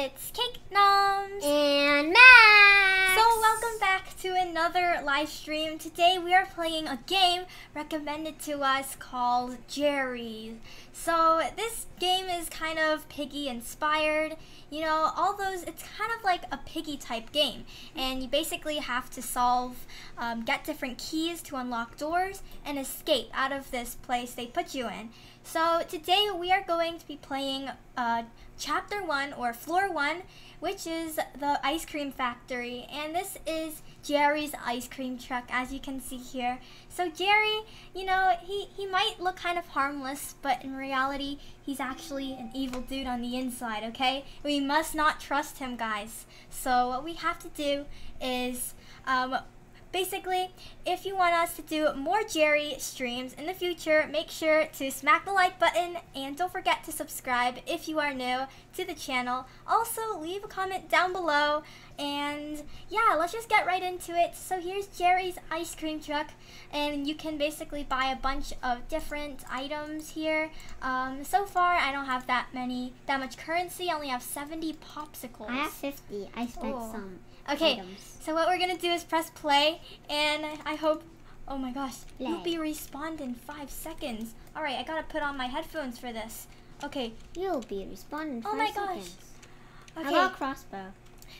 It's CakeNoms and Max. So welcome back to another live stream. Today we are playing a game recommended to us called Jerry's. So this game is kind of Piggy inspired. You know, all those, it's kind of like a Piggy type game. And you basically have to solve, get different keys to unlock doors and escape out of this place they put you in. So today we are going to be playing Chapter 1 or Floor 1, which is the ice cream factory. And this is Jerry's ice cream truck, as you can see here. So Jerry, you know, he might look kind of harmless, but in reality, he's actually an evil dude on the inside, okay? We must not trust him, guys. So what we have to do is... basically, if you want us to do more Jerry streams in the future, make sure to smack the like button and don't forget to subscribe if you are new to the channel. Also, leave a comment down below and yeah, let's just get right into it. So here's Jerry's ice cream truck and you can basically buy a bunch of different items here. So far, I don't have that much currency. I only have 70 popsicles. I have 50. I spent some. Okay, items. So what we're gonna do is press play, and I hope, oh my gosh, play. You'll be respawned in 5 seconds. All right, I gotta put on my headphones for this. Okay. You'll be respawned in 5 seconds. Oh my gosh. Okay. How about crossbow?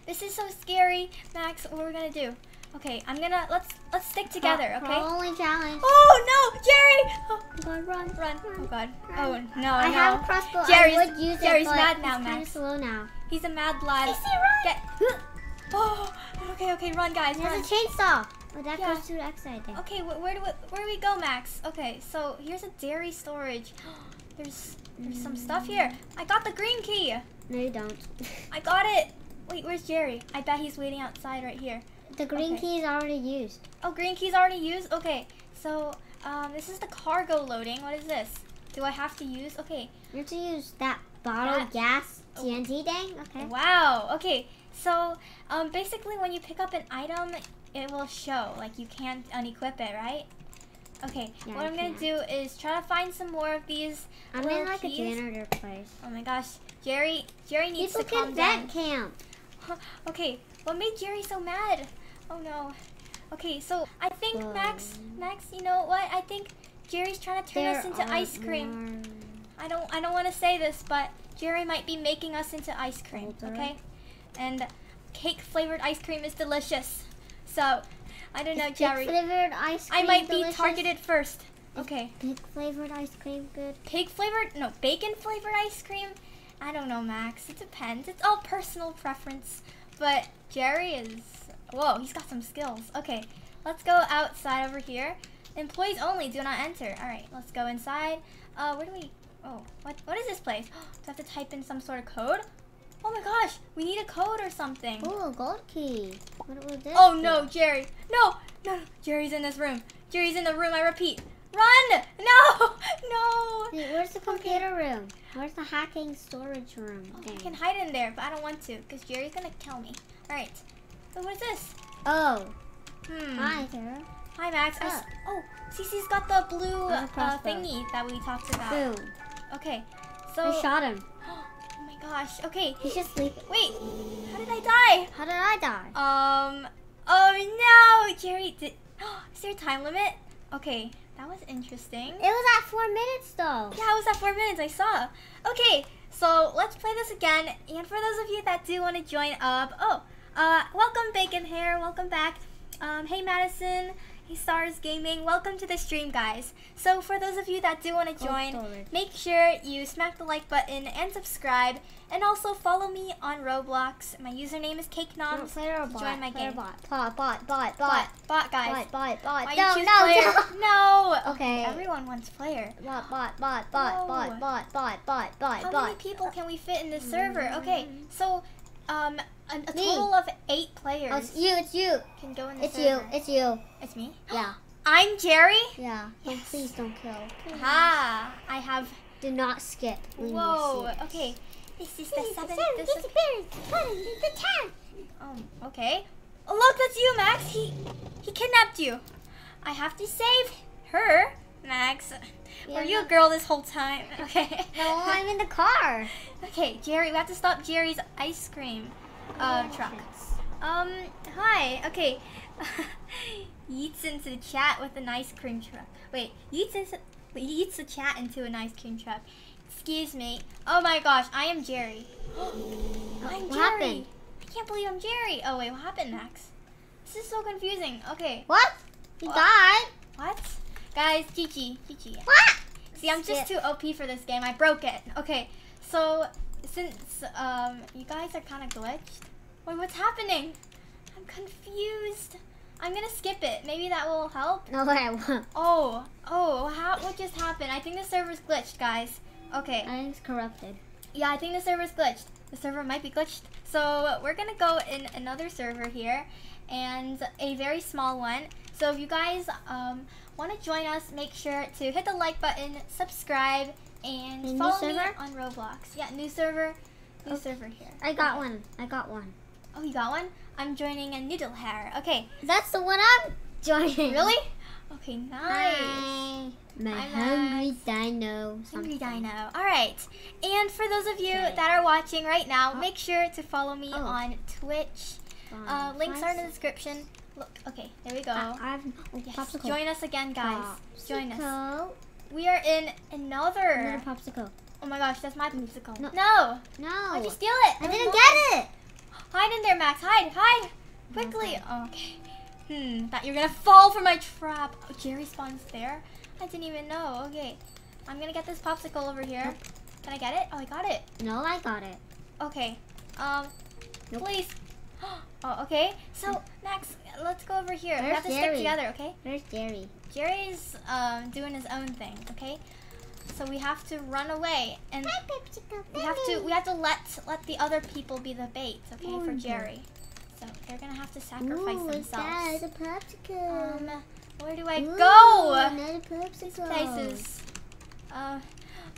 This is so scary, Max. What we're gonna do? Okay, I'm gonna, let's stick together, okay? Only challenge. Oh no, Jerry! Oh God, run. Oh God. Run. Oh no. I have a crossbow. Jerry's mad now, Max. He's slow now. He's a mad lad. Get. Oh, okay, run, guys. There's a chainsaw. Oh, that goes to the outside there. Okay, where do we go, Max? Okay, so here's a dairy storage. There's some stuff here. I got the green key. No, you don't. I got it. Wait, where's Jerry? I bet he's waiting outside right here. The green key is already used. Oh, green key's already used? Okay, so this is the cargo loading. What is this? Do I have to use? Okay. You have to use that bottle of gas TNT thing? Okay. Wow, okay. So, basically when you pick up an item, it will show, like you can't unequip it, right? Okay, yeah, what I'm going to do is try to find some more of these little keys. I'm in like a janitor place. Oh my gosh, Jerry needs to calm down. People can camp. Okay, what made Jerry so mad? Oh no. Okay, so I think, Max, you know what? I think Jerry's trying to turn us into ice cream. More. I don't want to say this, but Jerry might be making us into ice cream, okay? And cake-flavored ice cream is delicious. So, I don't know, Jerry. Pig-flavored ice cream I might delicious? Be targeted first. Okay. Pig-flavored ice cream good? Pig-flavored? No, bacon-flavored ice cream? I don't know, Max. It depends. It's all personal preference. But Jerry is... Whoa, he's got some skills. Okay, let's go outside over here. Employees only, do not enter. All right, let's go inside. Where do we... Oh, what is this place? Do I have to type in some sort of code? Oh my gosh, we need a code or something. Oh, gold key. What was this? Oh no, Jerry. No, Jerry's in this room. Jerry's in the room, I repeat. Run! No! Wait, where's the computer room? Where's the hacking storage room? Oh, I can hide in there, but I don't want to because Jerry's gonna kill me. All right, so what is this? Oh. Hi, Sarah. Hi, Max. Oh, Cece's got the blue thingy that we talked about. Boom. Okay, so. I shot him. Gosh, okay. He's just sleeping. Wait, how did I die? How did I die? Oh no, Jerry, is there a time limit? Okay, that was interesting. It was at 4 minutes though. Yeah, it was at 4 minutes, I saw. Okay, so let's play this again. And for those of you that do want to join up, welcome Bacon Hair, welcome back. Hey Madison. Hey Stars Gaming, welcome to the stream, guys. So for those of you that do want to join, make sure you smack the like button and subscribe, and also follow me on Roblox. My username is CakeNoms. Join my game. Bot, guys. Bot. No. Okay. Everyone wants player. Bot. How many people can we fit in this server? Okay, so a total of 8 players. Oh, it's you. Can go in the server. It's you. It's me? Yeah. I'm Jerry? Yeah. Yes. Oh, please don't kill. Ah, I have... Do not skip. Whoa, okay. This is the 7th disappearance. The 10th. Oh, okay. Oh, look, that's you, Max. He kidnapped you. I have to save her. Max. Yeah, were you a girl this whole time? Okay. No, I'm in the car. Okay, Jerry, we have to stop Jerry's ice cream truck. Hi. Okay. Yeets into the chat with an ice cream truck. Wait, yeets the chat into an ice cream truck. Excuse me. Oh my gosh, I am Jerry. I'm Jerry. What happened? I can't believe I'm Jerry. Oh wait, what happened, Max? This is so confusing. Okay. What? You died? What? Guys, Chichi. What? See, I'm just too OP for this game. I broke it. Okay, so since you guys are kind of glitched. Wait, what's happening? I'm confused. I'm gonna skip it. Maybe that will help. No, I won't. What just happened? I think the server's glitched, guys. Okay. I think it's corrupted. Yeah, I think the server's glitched. The server might be glitched. So we're gonna go in another server here, and a very small one. So if you guys want to join us, make sure to hit the like button, subscribe, and follow me on Roblox. Yeah, new server here. I got one. Oh, you got one? I'm joining a noodle hair. Okay. That's the one I'm joining. Really? Okay, nice. Hi. Hungry Dino. Alright. And for those of you that are watching right now, make sure to follow me on Twitch. Links are in the description. Look, okay, there we go. Yes. Join us again, guys. Join us. We are in another popsicle. Oh my gosh, that's my popsicle. No. Why'd you steal it? I didn't get it. Hide in there, Max. Hide. Quickly. Okay. Thought you were gonna fall for my trap. Oh, Jerry spawns there. I didn't even know. Okay. I'm gonna get this popsicle over here. Can I get it? Oh, I got it. No, I got it. Okay. Please. Oh, okay. So, Max, let's go over here. We have to stick together, okay? Where's Jerry? Jerry's doing his own thing, okay? So we have to run away, and we have to let the other people be the bait, okay, for Jerry. So they're gonna have to sacrifice themselves. It's a popsicle. Where do I go? Another popsicle.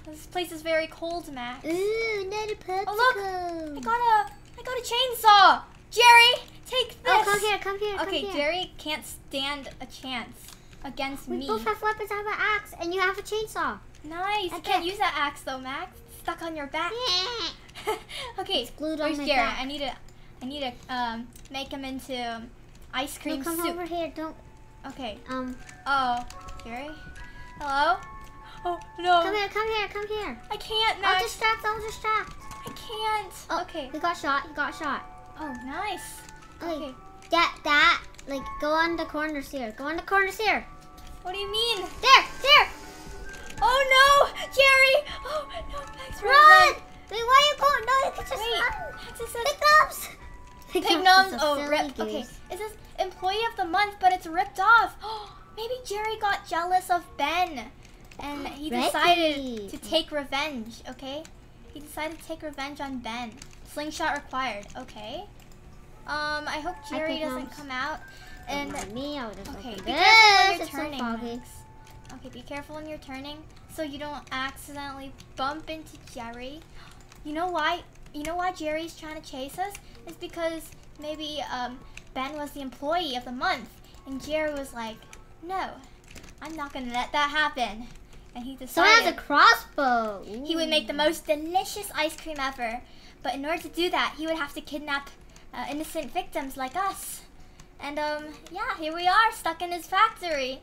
This place is very cold, Max. Ooh, another popsicle. Oh look, I got a chainsaw. Jerry, take this. Oh, come here. Okay, Jerry can't stand a chance against me. We both have weapons. I have an axe, and you have a chainsaw. Nice. You can't use that axe though, Max. It's stuck on your back. Okay. It's glued on my back. I need to make him into ice cream soup. Over here. Don't. Okay. Oh, Jerry. Hello. Oh no. Come here. I can't, Max. I'll distract. I can't. Oh, okay. He got shot. Oh, nice. Okay. Get that. Like, go on the corners here. What do you mean? There. Oh no, Jerry! Oh no, Max, run! Wait, why are you going? No, you can just run. Max, it says CakeNoms. Oh, rip. Okay, it says employee of the month, but it's ripped off. Oh, maybe Jerry got jealous of Ben, and he decided to take revenge. Okay, he decided to take revenge on Ben. Slingshot required. Okay. I hope Jerry doesn't come out. And me, okay, be careful when you're turning, Max. Okay, be careful when you're turning so you don't accidentally bump into Jerry. You know why Jerry's trying to chase us? It's because maybe Ben was the employee of the month and Jerry was like, no, I'm not gonna let that happen. And he decided someone has a crossbow. Ooh. He would make the most delicious ice cream ever. But in order to do that, he would have to kidnap innocent victims like us. And yeah, here we are stuck in his factory.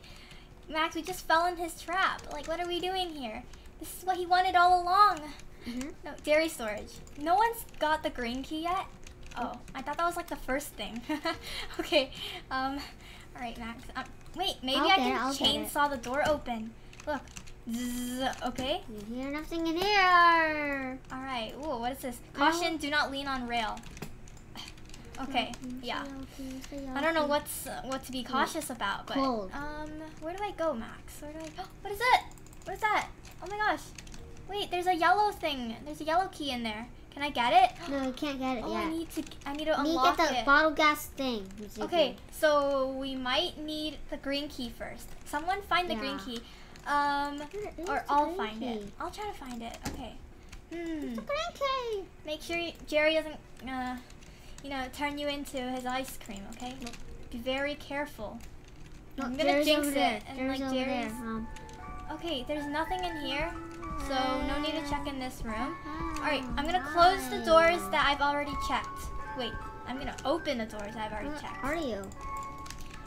Max, we just fell in his trap. Like, what are we doing here? This is what he wanted all along. No, dairy storage. No one's got the green key yet? Oh, I thought that was like the first thing. Okay. All right, Max. Wait, maybe I can chainsaw the door open. Look. Zzz, okay. You hear nothing in here. All right. Ooh, what is this? Caution, do not lean on rail. Okay, yeah. I don't know what to be cautious about, but where do I go, Max? What is it? What is that? Oh my gosh! Wait, there's a yellow thing. There's a yellow key in there. Can I get it? No, you can't get it yet. I need to unlock it. Get the bottle gas thing. Okay, so we might need the green key first. Someone find the green key, or I'll find it. I'll try to find it. Okay. It's a green key. Make sure Jerry doesn't. You know, turn you into his ice cream, okay? Nope. Be very careful. Nope. I'm gonna jinx it. And Jerry's like Jerry's. Okay, there's nothing in here, so no need to check in this room. Alright, I'm gonna close the doors that I've already checked. Wait, I'm gonna open the doors I've already checked. Where are you?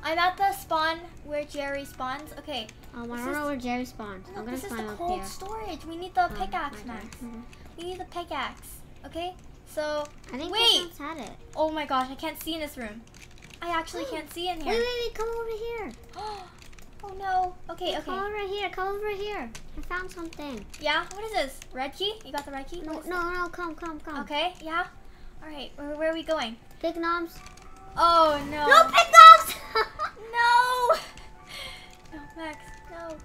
I'm at the spawn where Jerry spawns. Okay. I don't know where Jerry spawns. No, I'm gonna spawn up there. This is the cold storage. We need the pickaxe, Max. We need the pickaxe. Okay? So, I think Piggy's had it. Oh my gosh, I can't see in this room. I actually can't see in here. Wait, come over here. Oh no. Okay, okay. Come over here. I found something. Yeah? What is this? Red key? You got the red key? No, come. Okay, yeah? Alright, where are we going? CakeNoms. Oh no. No CakeNoms! No! No, Max, no.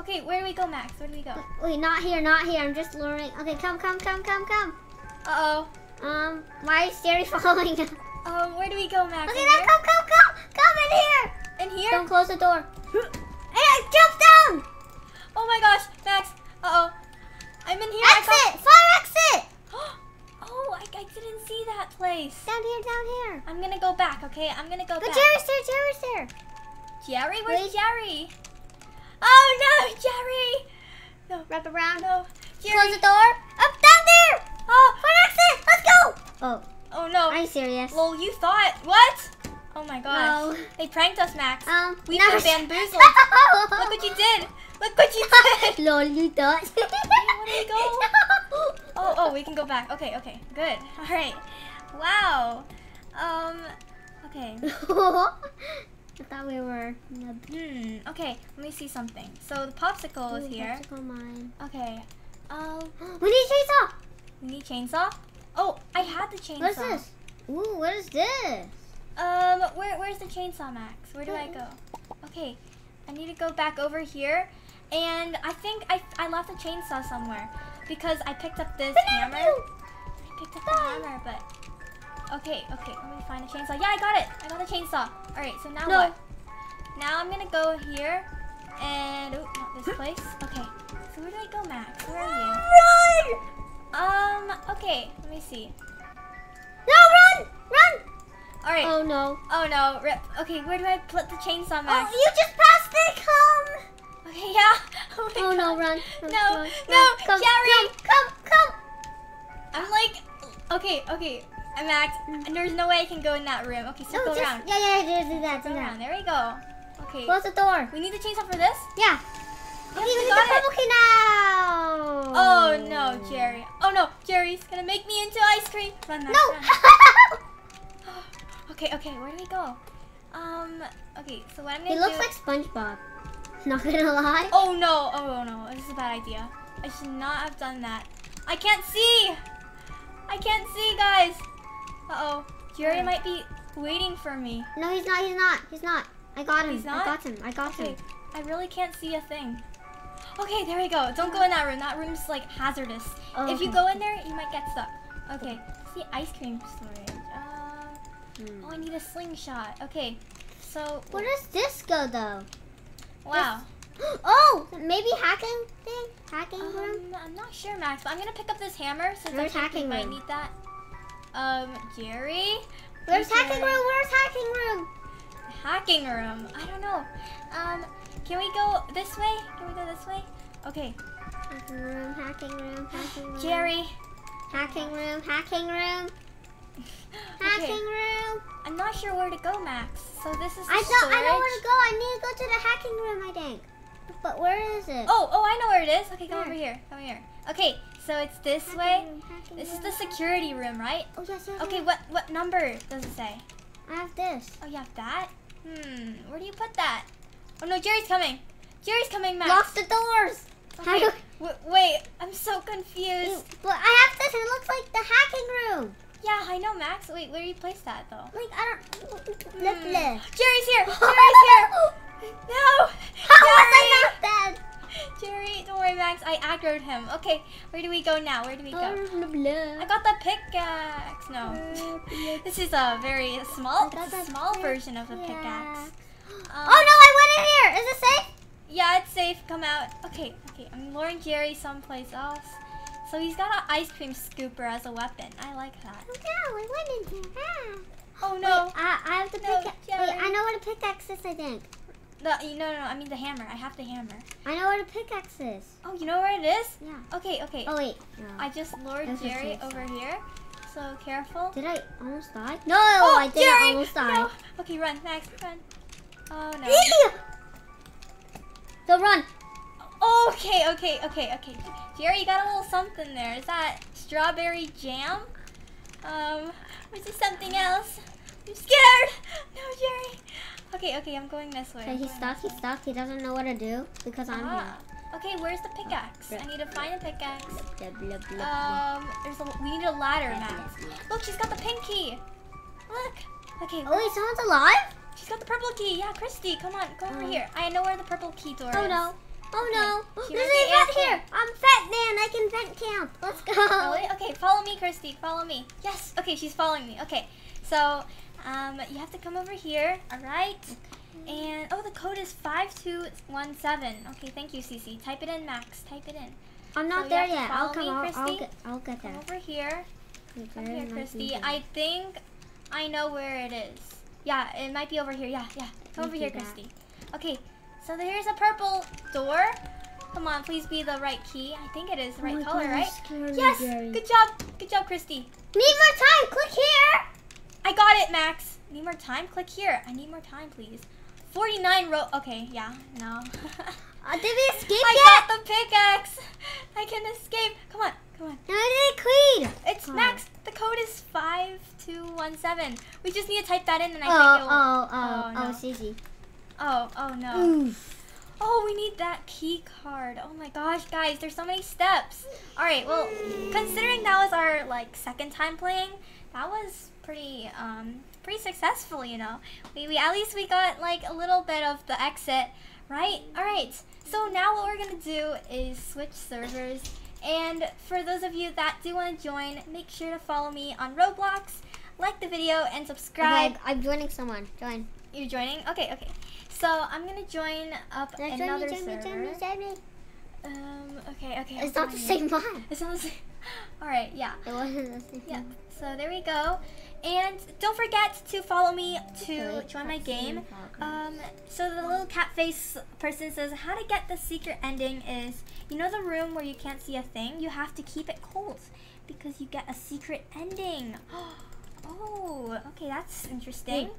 Okay, where do we go, Max? Where do we go? Wait, not here. I'm just luring. Okay, come. Uh-oh. Why is Jerry following us? Where do we go, Max? Okay, now come in here! In here? Don't close the door. Hey, I jumped down! Oh my gosh, Max. Uh-oh. I'm in here. Exit! Fire exit! Oh, I didn't see that place. Down here. I'm gonna go back, okay? I'm gonna go back. Jerry's there. Jerry? Where's Jerry? Oh no, Jerry! No, wrap around. No, Jerry. Close the door. Up down there! Oh, fire exit! Let's go! Oh no. Are you serious? Lol, you thought what? Oh my gosh. No. They pranked us, Max. We've been bamboozled. Look what you did. Lol, you thought. Where do we go? No. Oh, we can go back. Okay. Good. All right. Wow. Okay. I thought we were... Okay, let me see something. So the popsicle is here. Popsicle mine. Okay. We need chainsaw! Oh, I had the chainsaw. What's this? Ooh, what is this? Where's the chainsaw, Max? Where do I go? Okay, I need to go back over here. And I think I left the chainsaw somewhere. Because I picked up this hammer. I picked up the hammer, but... Okay, let me find a chainsaw. Yeah, I got it! I got the chainsaw. Alright, so now what? Now I'm gonna go here and... Oh, not this place. Okay, so where do I go, Max? Where are you? Run! Okay, let me see. No, run! Alright. Oh no, rip. Okay, where do I put the chainsaw, Max? Oh, you just passed it, come! Okay, yeah. Oh my God. No, run. No, Jerry! Come! I'm like... Okay. Max, there's no way I can go in that room. Okay, so go around. Yeah, do that. Around. There we go. Okay. Close the door. We need the chainsaw for this? Yeah. Okay, we need the purple key now. Oh no, Jerry. Oh no, Jerry's gonna make me into ice cream. Run, Max. No! Okay, where do we go? Okay, so what I'm gonna do... He looks like SpongeBob. Not gonna lie. Oh no, this is a bad idea. I should not have done that. I can't see, guys. Uh-oh. Jerry might be waiting for me. No, he's not. I got him. He's not? I got him. I really can't see a thing. Okay, there we go. Don't go in that room. That room's like hazardous. If you go in there, you might get stuck. Okay. Let's see ice cream storage. Oh, I need a slingshot. Okay. So where does this go though? Wow. Oh, maybe hacking thing? Hacking room? I'm not sure, Max, but I'm gonna pick up this hammer since I think we might need that. Jerry? Where's hacking room? Hacking room? I don't know. Can we go this way? Okay. Hacking room. Jerry. Hacking room. Hacking room. I'm not sure where to go, Max. So this is the storage. I know where to go. I need to go to the hacking room, I think. But where is it? Oh, I know where it is. Okay, come over here. Okay, so it's this way. This is the security room, right? Oh, yes. Okay, what number does it say? I have this. Oh, you have that? Where do you put that? Oh, no, Jerry's coming, Max. Lock the doors. Okay. Wait, I'm so confused. But I have this and it looks like the hacking room. Yeah, I know, Max. Wait, where do you place that, though? Like, I don't... Jerry's here! No! How was I not dead? Jerry, don't worry, Max. I aggroed him. Okay, where do we go now? I got the pickaxe. No. This is a very small version of the pickaxe. Oh, no, I went in here! Is it safe? Yeah, it's safe. Come out. Okay. I'm luring Jerry someplace else. So he's got an ice cream scooper as a weapon. I like that. Oh no, I went in here. Oh no. Wait, I have to pick. Wait, I know where the pickaxe is, I think. No, I mean the hammer. I have the hammer. I know where the pickaxe is. Oh, you know where it is? Yeah. Okay, okay. Oh, wait. No. I just lured Jerry over here. So careful. Did I almost die? No, oh, I didn't almost die. No. Okay, run, Max, run. Oh, no. So run. Okay, okay, okay, okay. Jerry, you got a little something there. Is that strawberry jam? Was it something else? I'm scared. No, Jerry. Okay, okay, I'm going this way. So he's stuck, He doesn't know what to do because I'm here. Okay, where's the pickaxe? I need to find the pickaxe. We need a ladder, Max. Look, she's got the pink key. Look. Okay. Oh, wait, someone's alive? She's got the purple key. Yeah, Christy, come on, go over here. I know where the purple key door is. Oh no. Oh no. There's a rat here. I'm fat man. I can vent camp. Let's go. Really? Okay, follow me, Christy. Follow me. Yes. Okay, she's following me. Okay. So, you have to come over here. All right. Okay. And, oh, the code is 5217. Okay, thank you, Cece. Type it in, Max. Type it in. I'm not there yet. I'll come I'll get there. Come over here. Come here, Christy. I think I know where it is. Yeah, it might be over here. Yeah, yeah. Come over here, Christy. Okay, so here's a purple door. Come on, please be the right key. I think it is the right color, right? Yes! Good job. Good job, Christy. Need more time. Click here. I got it, Max. Need more time? Click here. I need more time, please. 49 row. Okay, yeah, no. Did we escape yet? I got the pickaxe. I can escape. Come on, come on. No, I didn't clean. It's Max. The code is 5217. We just need to type that in, and I think it will. Cece. Oh no. Oof. Oh, we need that key card. Oh my gosh, guys, there's so many steps. All right, well, considering that was our second time playing, that was pretty pretty successful, you know. We at least we got a little bit of the exit, right? All right. So now what we're gonna do is switch servers. And for those of you that do want to join, make sure to follow me on Roblox, like the video, and subscribe. Okay, I'm joining someone. Join. You're joining? Okay, okay. So I'm gonna join up another server. Okay, okay. It's not the same one. It's not the same. All right, yeah. It wasn't the same. Yeah. So there we go. And don't forget to follow me to join my game. So the little cat face person says, how to get the secret ending is, you know the room where you can't see a thing? You have to keep it cold because you get a secret ending. Oh, okay, that's interesting. Wait,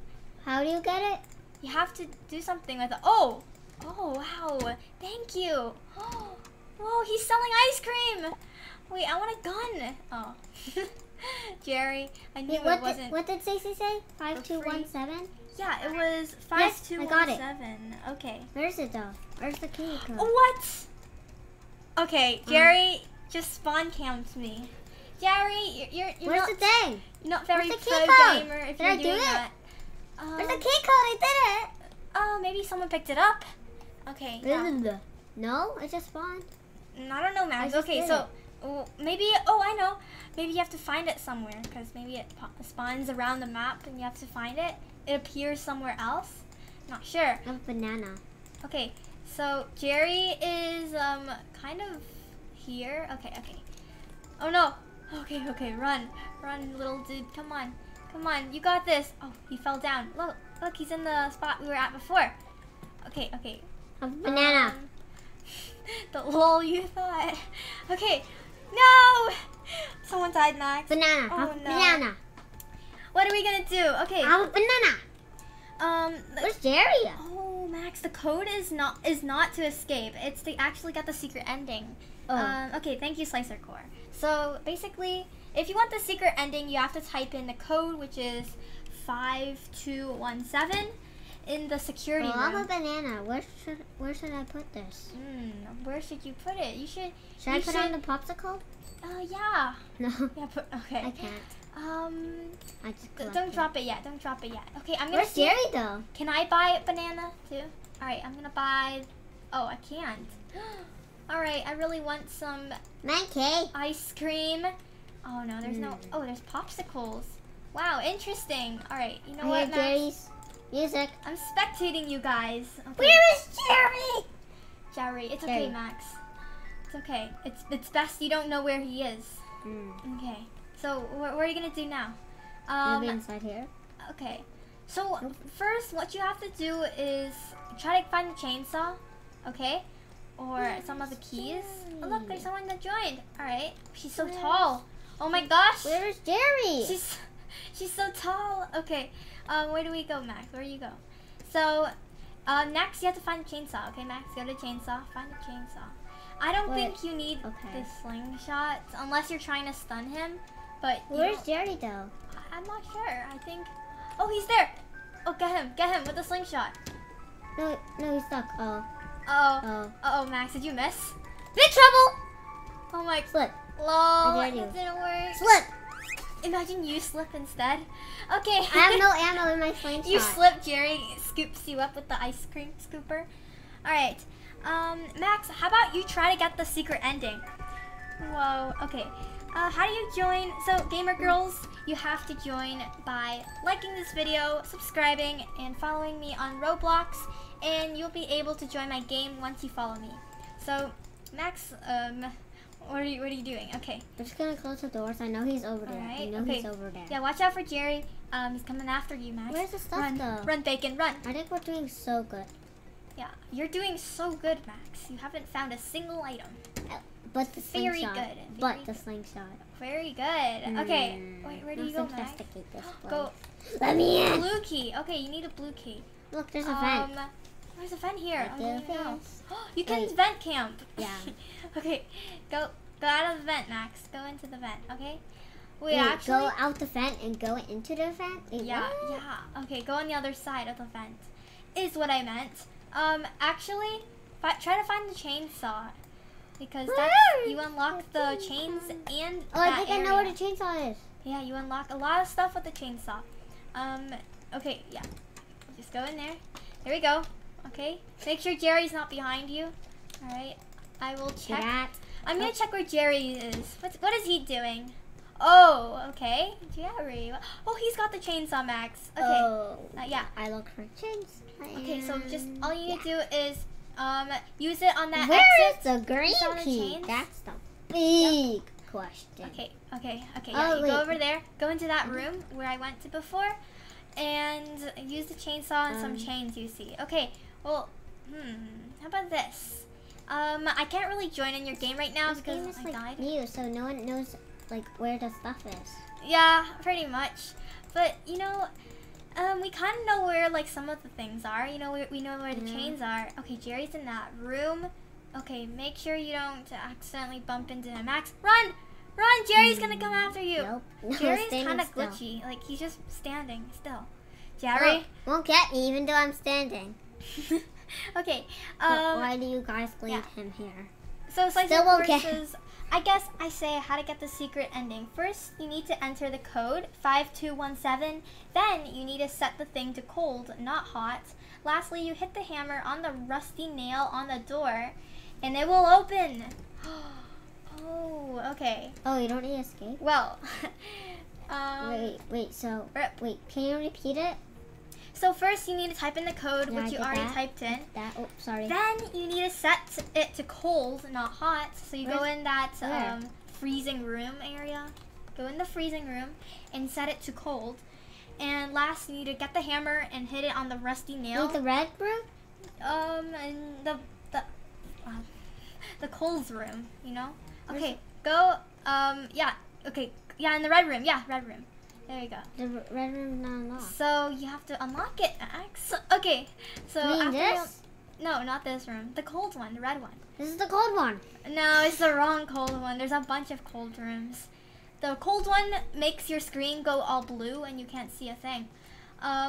how do you get it? You have to do something with it. Oh, wow, thank you. Oh, whoa, he's selling ice cream. Wait, I want a gun. Oh. Jerry, I knew it wasn't. What did Stacey say? 5217? Yeah, it was 5217. Okay. Where's it though? Where's the key code? What? Okay, Jerry just spawn camped me. Jerry, you're Where's the thing? You're not very pro gamer if you're doing that. Where's the key code? I did it. Oh, maybe someone picked it up. Okay. Yeah. No, it just spawned. I don't know, Max. Okay, so maybe, I know. Maybe you have to find it somewhere because maybe it spawns around the map and you have to find it. It appears somewhere else. Not sure. I have a banana. Okay, so Jerry is kind of here. Okay, okay. Oh no. Okay, okay, run. Run, little dude. Come on. Come on. You got this. Oh, he fell down. Look, look, he's in the spot we were at before. Okay, okay. I have a banana. The lol you thought. Okay. No! Someone died, Max. Banana. Oh, no. Banana. What are we gonna do? Okay. I have a banana. Where's Jerry? Oh, Max. The code is not to escape. It's they actually got the secret ending. Oh. Okay. Thank you, Slicer Core. So basically, if you want the secret ending, you have to type in the code, which is 5217, in the security room. I have a banana. Where should I put this? Where should you put it? You should. Should I put it on the popsicle? Yeah. No. Yeah, but okay. I can't. I just don't drop it yet. Don't drop it yet. Okay, I'm gonna. Where's Jerry though? Can I buy a banana too? All right, I'm gonna buy. Oh, I can't. All right, I really want some. Ice cream. Oh no, there's no. Oh, there's popsicles. Wow, interesting. All right, you know what, Max? Jerry's music. I'm spectating you guys. Okay. Where is Jerry? Jerry, it's okay, Max. Okay, it's best you don't know where he is. Okay, so what are you gonna do now? Maybe inside here. Okay, So first, what you have to do is try to find the chainsaw, okay? Or some of the keys. Oh look, there's someone that joined. All right, she's so tall. Oh my gosh. Where's Jerry? She's so tall. Okay, where do we go, Max? Where do you go? So, next you have to find a chainsaw. Okay, Max, go to chainsaw. Find a chainsaw. I don't think you need the slingshot unless you're trying to stun him. But where's Jerry though? I'm not sure. I think. Oh, he's there. Oh, get him with the slingshot. No, he's stuck. Uh oh, Max, did you miss? Big trouble! Oh my. Slip. Lol, it didn't work. Slip. Imagine you slip instead. Okay. I have no ammo in my slingshot. You slip, Jerry scoops you up with the ice cream scooper. All right. Max, how about you try to get the secret ending? Whoa. Okay. How do you join? So, gamer girls, you have to join by liking this video, subscribing, and following me on Roblox, and you'll be able to join my game once you follow me. So, Max, what are you doing? Okay. I'm just gonna close the doors. I know he's over there. Right. I know he's over there. Yeah, watch out for Jerry. He's coming after you, Max. Where's the stuff though? Run, Bacon, run. I think we're doing so good. Yeah, you're doing so good, Max. You haven't found a single item. But the slingshot. Very good. The slingshot. Very good. Okay. Wait, where do you go, Max? Go. Let me in. Blue key. Okay, you need a blue key. Look, there's a vent. There's a vent here. You can vent camp. Yeah. Okay. Go out of the vent, Max. Go into the vent. Okay. Wait, actually go out the vent and go into the vent. Wait, yeah. Okay, go on the other side of the vent. Is what I meant. Actually, try to find the chainsaw. Because you unlock the chains and I know where the chainsaw is. Yeah, you unlock a lot of stuff with the chainsaw. Okay, yeah. Just go in there. There we go. Okay. Make sure Jerry's not behind you. Alright. I will check. I'm going to check where Jerry is. What is he doing? Oh, okay. Jerry. Oh, he's got the chainsaw, Max. Okay. Yeah. I look for chainsaw. Okay, so just all you need to do is... use it on that exit. Where is the green key? That's the big question. Okay. Yeah, you go over there. Go into that room where I went to before, and use the chainsaw and some chains you see. Okay. Well, how about this? I can't really join in your game right now because I died. New, so no one knows like where the stuff is. Yeah, pretty much. But you know. We kind of know where like some of the things are. You know, we know where the chains are. Okay, Jerry's in that room. Okay, make sure you don't accidentally bump into him. Max, run! Run! Jerry's gonna come after you. Nope. No, Jerry's kind of glitchy. Like, he's just standing still. Jerry? Won't get me even though I'm standing. Okay. But why do you guys leave him here? So, Slice of Horses, I guess I say how to get the secret ending. First, you need to enter the code 5217. Then, you need to set the thing to cold, not hot. Lastly, you hit the hammer on the rusty nail on the door, and it will open. Oh, okay. Oh, you don't need to escape? Well, wait, can you repeat it? So first you need to type in the code, which you already typed in. Then you need to set it to cold, not hot. So you go in that freezing room area. Go in the freezing room and set it to cold. And last, you need to get the hammer and hit it on the rusty nail. Wait, the red room? And the cold room, you know? Okay, go, in the red room, red room. There you go. The red room not unlocked. So you have to unlock it, Max. Okay. So No, not this room. The cold one, the red one. This is the cold one. No, it's the wrong cold one. There's a bunch of cold rooms. The cold one makes your screen go all blue and you can't see a thing.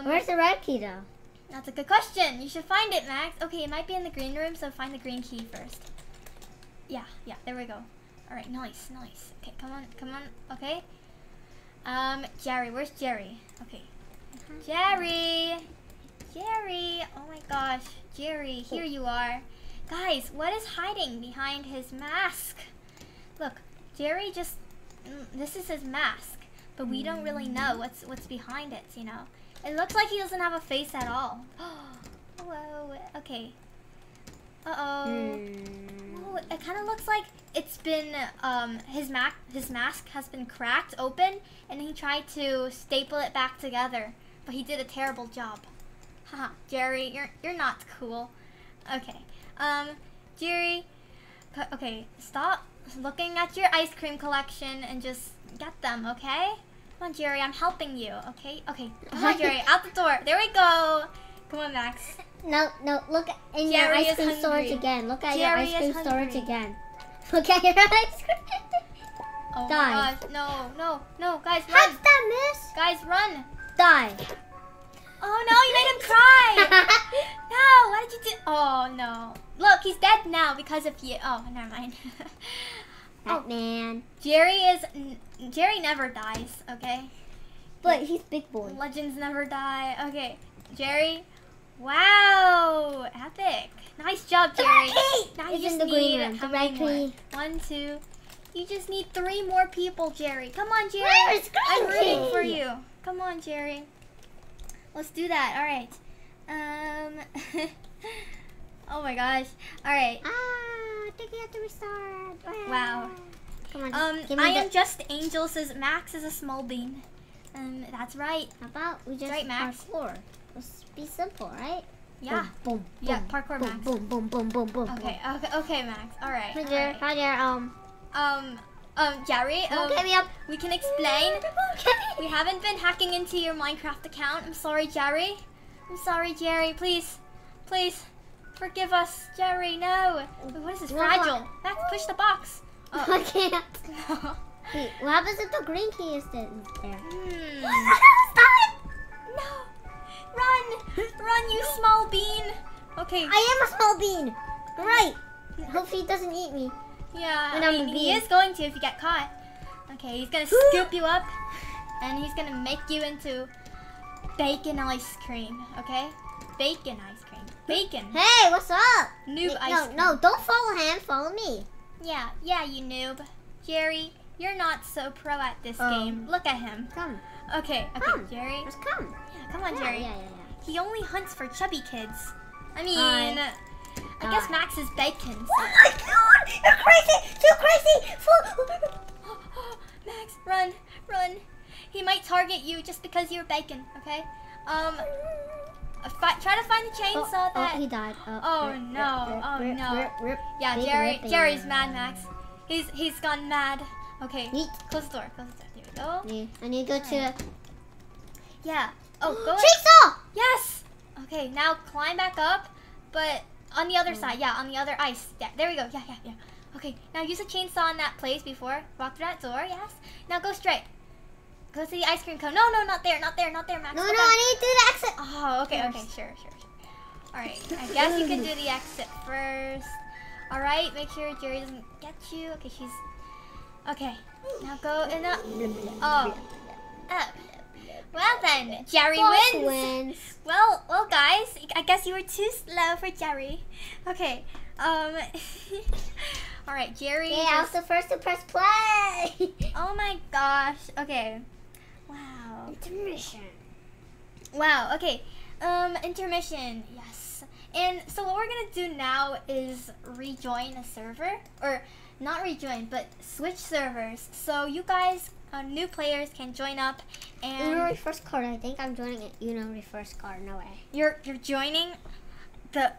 Where's the red key though? That's a good question. You should find it, Max. Okay, it might be in the green room, so find the green key first. Yeah, there we go. Alright, nice. Okay, come on, okay. Jerry, where's Jerry? Okay. Jerry! Oh my gosh. Jerry, here you are. Guys, what is hiding behind his mask? Look, Jerry just... This is his mask, but we don't really know what's behind it, you know? It looks like he doesn't have a face at all. Whoa, okay. Oh, it kind of looks like it's been his mask has been cracked open, and he tried to staple it back together but he did a terrible job. Haha, Jerry, you're not cool. Okay, Jerry, okay, stop looking at your ice cream collection and just get them, okay? Come on, Jerry, I'm helping you, okay? Okay, come on, Jerry, out the door. There we go. Come on, Max. No, no, look in your ice cream storage again. Look at your ice cream storage again. Look at your ice cream. Oh my gosh, no, no, no, guys, run. How's that, miss? Guys, run. Die. Oh no, you made him cry. No, why did you do? Oh no. Look, he's dead now because of you. Oh, never mind. Oh man. Jerry never dies, okay? But he's big boy. Legends never die. Okay, Jerry. Wow, epic. Nice job, Jerry. Now you just need the red key. 1, 2. You just need 3 more people, Jerry. Come on, Jerry. I'm rooting for you. Come on, Jerry. Let's do that. All right. Oh my gosh. All right. I think we have to restart. Wow. Come on, I am just Angel says Max is a small bean. That's right. How about we just parkour? Let's be simple, right? Yeah. Boom. Boom, yeah. Boom, parkour, boom, Max. Boom. Boom. Boom. Boom. Boom. Okay. Okay. Okay, Max. All right. Hi there. Jerry, we can explain. We haven't been hacking into your Minecraft account. I'm sorry, Jerry. I'm sorry, Jerry. Please, please, forgive us, Jerry. No. Wait, what is this? Fragile. Max, push the box. Oh. I can't. Wait, what happens if the green key isn't there? Stop it! No. Run. Run, you small bean. Okay. I am a small bean. Right. Hopefully he doesn't eat me. Yeah, I mean, he is going to if you get caught. Okay, he's gonna scoop you up, and he's gonna make you into bacon ice cream. Okay, bacon ice cream. Bacon. Hey, what's up? Noob ice cream. No, no, don't follow him. Follow me. Yeah, yeah, you noob. Jerry, you're not so pro at this game. Look at him. Come. Okay, okay, come. Jerry. Just come. Yeah, come on, yeah, Jerry. Yeah, yeah, yeah. He only hunts for chubby kids. I mean. I guess Max is bacon. So. Oh my god! You're crazy! You're crazy! Max, run! Run! He might target you just because you're bacon, okay? Try to find the chainsaw that... Oh, he died. Oh, no. Oh, no. Yeah, Jerry's mad, Max. He's gone mad. Okay, close the door. Close the door. There we go. I need to go to... Yeah. Oh, go... Chainsaw! Yes! Okay, now climb back up, but... On the other side, yeah, on the other ice. Yeah, there we go. Yeah, yeah, yeah. Okay, now use a chainsaw in that place before. Walk through that door, yes. Now go straight. Go to the ice cream cone. No, no, not there, not there, not there, Max. No, no, I need to do the exit. Oh, okay, okay, sure, sure. All right, I guess you can do the exit first. All right, make sure Jerry doesn't get you. Okay, she's... Okay, now go in the... Oh, up. Well then, Jerry wins. Well, guys, I guess you were too slow for Jerry. Okay, all right, Jerry. Yeah, I was the first to press play. Oh my gosh. Okay. Wow. Intermission. Wow. Okay. Intermission. Yes. And so what we're gonna do now is rejoin a server, or not rejoin, but switch servers. So you guys. New players can join up and Uno reverse card. I think I'm joining it. Uno reverse card. No way. You're joining the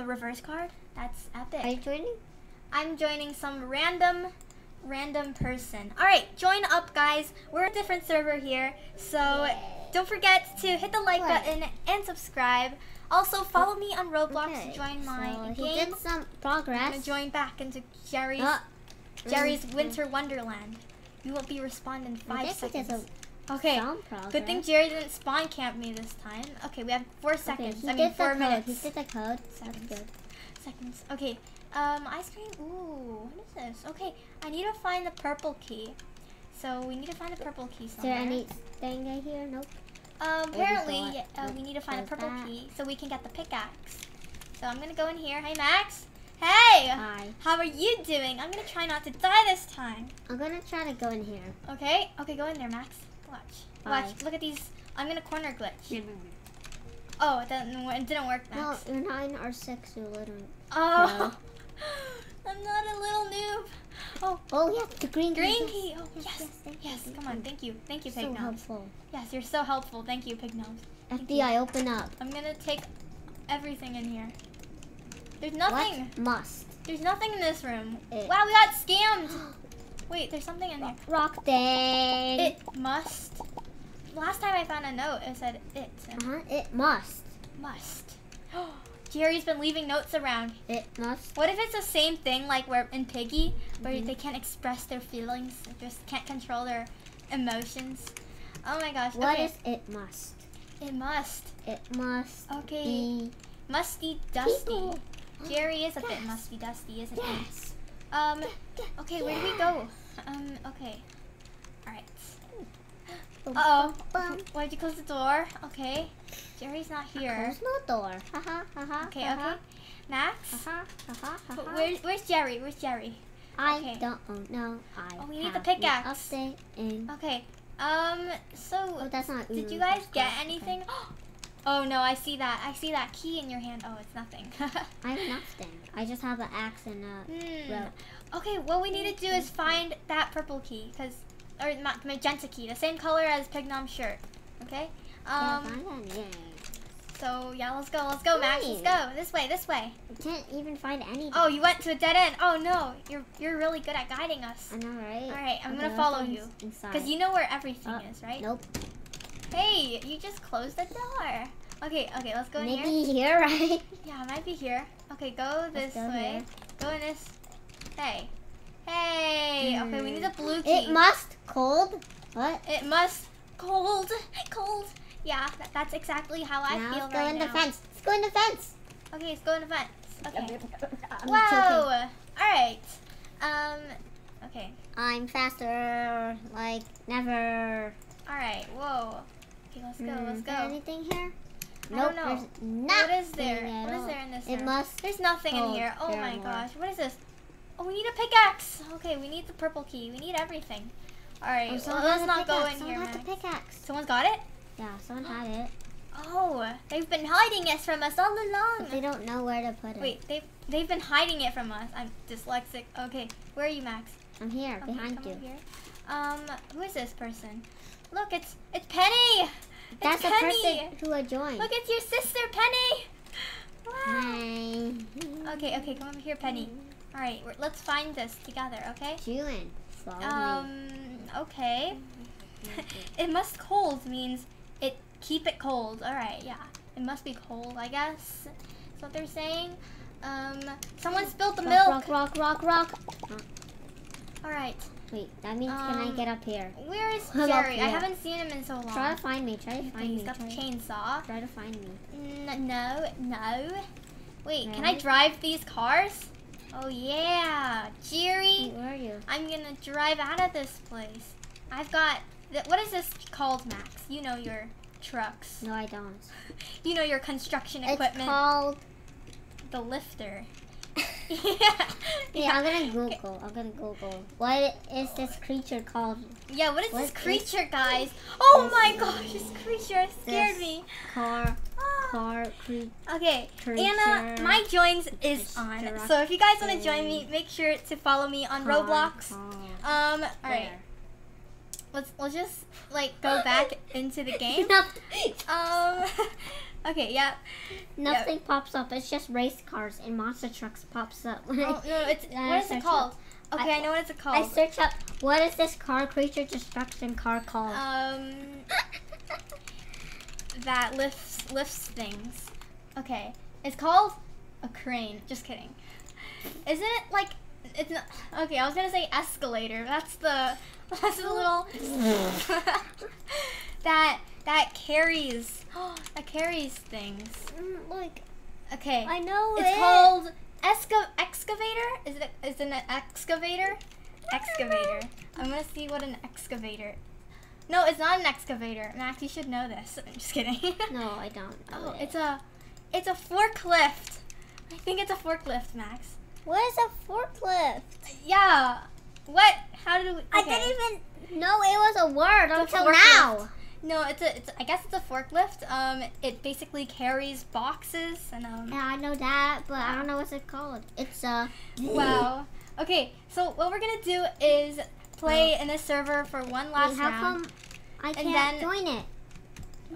reverse card. That's epic. Are you joining? I'm joining some random person. All right, join up, guys. We're a different server here, so yay. Don't forget to hit the like button and subscribe. Also follow me on Roblox to join my game. He did some progress. I'm join back into Jerry's Winter Wonderland. You won't be responding in 5 seconds. Okay, good thing Jerry didn't spawn camp me this time. Okay, we have 4 seconds. I mean, 4 minutes. He did the code. Seconds. Okay, ice cream. Ooh, what is this? Okay, I need to find the purple key. So we need to find the purple key somewhere. Is there anything right here? Nope. Apparently, we need to find a purple key so we can get the pickaxe. So I'm gonna go in here. Hey, Max. Hey! Hi. How are you doing? I'm gonna try not to die this time. I'm gonna try to go in here. Okay, okay, go in there, Max. Watch. Watch. Look at these. I'm gonna corner glitch. Oh, it didn't work, Max. No, you're 9 or 6, you're literally. Oh! I'm not a little noob. Oh yeah, the green key. Oh yes, yes. Come on, thank you, Pignoms. So helpful. Yes, you're so helpful. Thank you, Pignoms. FBI, open up. I'm gonna take everything in here. There's nothing. What must? There's nothing in this room. Wow, we got scammed. Wait, there's something in there. Rock thing. It must. Last time I found a note, it said it. It must. Must. Jerry's been leaving notes around. It must. What if it's the same thing like where in Piggy, where they can't express their feelings, just can't control their emotions? Oh my gosh. What is it must? It must. It must. Okay. Be musty dusty. People. Jerry is a bit musty dusty, isn't he? Yes. Okay, where do we go? Okay. Alright. Uh-oh. Why'd you close the door? Okay. Jerry's not here. There's no door. Okay, okay. Max? But where's Jerry? Where's Jerry? I don't know. Oh, we need the pickaxe. Okay. So did you guys get anything? Oh no, I see that. I see that key in your hand. Oh, it's nothing. I have nothing. I just have an axe and a rope. Okay, what we need to do is find that purple key, or magenta key, the same color as Pignom's shirt. Okay? So yeah, let's go, Max. Let's go. This way. I can't even find anything. Oh, you went to a dead end. Oh no, you're really good at guiding us. I know, right? All right, I'm gonna follow you because you know where everything is, right? Nope. Hey, you just closed the door. Okay, let's go in here. Maybe here, right? Yeah, it might be here. Okay, go this way. Go in this. Hey. Okay, we need a blue key. It must cold. What? It must cold. Yeah, that's exactly how I feel right now. Let's go in the fence. Okay, let's go in the fence. Okay. Whoa. All right. Okay. I'm faster, like never. All right. Whoa. Okay, let's go. Is there anything here? Nope, I don't know. What is there? What is there in this room? It must. There's nothing in here. Oh my gosh. What is this? Oh, we need a pickaxe. Okay, we need the purple key. We need everything. All right. Well, let's not go in here, Max. Someone got the pickaxe. Someone's got it? Yeah, someone had it. Oh, they've been hiding it from us all along. But they don't know where to put it. Wait, they've been hiding it from us. I'm dyslexic. Okay, where are you, Max? I'm here, behind you. Here. Who is this person? Look, it's Penny. That's the person who joined. Look, it's your sister, Penny. Wow. Hi. Okay, come over here, Penny. All right, let's find this together, okay? Julian, follow me. Okay. It must cold means it keep it cold. All right, yeah. It must be cold, I guess. That's what they're saying. Someone spilled the milk. Rock. All right. Wait, that means can I get up here? Where is Jerry? I haven't seen him in so long. Try to find me. He's got the chainsaw. Try to find me. No. Wait, can I drive these cars? Oh yeah, Jerry. Where are you? I'm gonna drive out of this place. I've got. What is this called, Max? You know your trucks. No, I don't. You know your construction equipment. It's called the lifter. Yeah. I'm gonna Google. What is this creature called? Yeah, what is this creature, guys? Oh my gosh, this creature scared me. Car creature. Okay, Anna, my joins is on. So if you guys want to join me, make sure to follow me on Roblox. All right. Let's just like go back into the game. Okay, yeah. Nothing pops up. It's just race cars and monster trucks pops up. Oh no, it's what is it called? Okay, I know what it's called. I search up what is this car creature destruction car called? That lifts things. Okay, it's called a crane. Just kidding. Isn't it like it's not? Okay, I was gonna say escalator. That's the little that carries things. Like, okay, I know it's called excavator. Is it an excavator? Excavator. I'm gonna see what an excavator. No, it's not an excavator. Max, you should know this. I'm just kidding. No, I don't know. It's a forklift. I think it's a forklift, Max. What is a forklift? Yeah. What? How did we? Okay. I didn't even know it was a word until now. No, I guess it's a forklift. It basically carries boxes and. Yeah, I know that, but I don't know what's it called. It's a. Wow. Okay, so what we're gonna do is play in this server for one last round. How come I can't join it?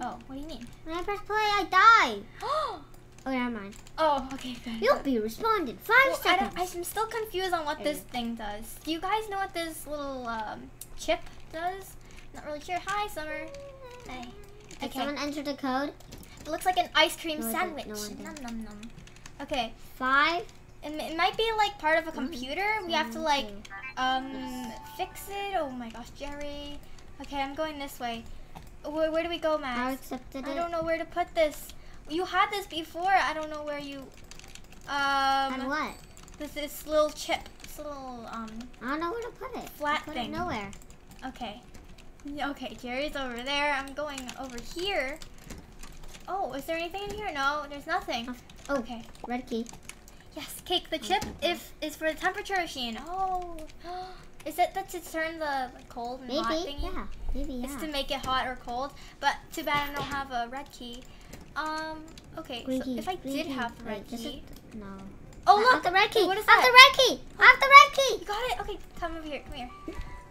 Oh, what do you mean? When I press play, I die. Oh, never mind. Oh, okay, good. You'll be responded 5 seconds. I'm still confused on what this thing does. Do you guys know what this little chip does? Not really sure. Hi, Summer. Hi. Did someone enter the code? It looks like an ice cream sandwich. Nom nom nom. Okay. 5. It might be like part of a computer. We have to like fix it. Oh my gosh, Jerry. Okay, I'm going this way. Where do we go, Max? I accepted it. I don't know where to put this. You had this before. I don't know where you. And what? This little chip. This little I don't know where to put it. Flat thing. Put it nowhere. Okay. Okay, Jerry's over there. I'm going over here. Oh, is there anything in here? No, there's nothing. Oh, okay. Red key. Yes, Cake. The chip is for the temperature machine. Oh, is it that to turn the cold and hot thingy? Yeah, maybe. Yeah. It's to make it hot or cold. But too bad I don't have a red key. Okay. Green so key. If I Green did key. Have the red Wait, key, it, no. Oh look, I have the red key. What is that? The red key. I have the red key. You got it. Okay, come over here. Come here.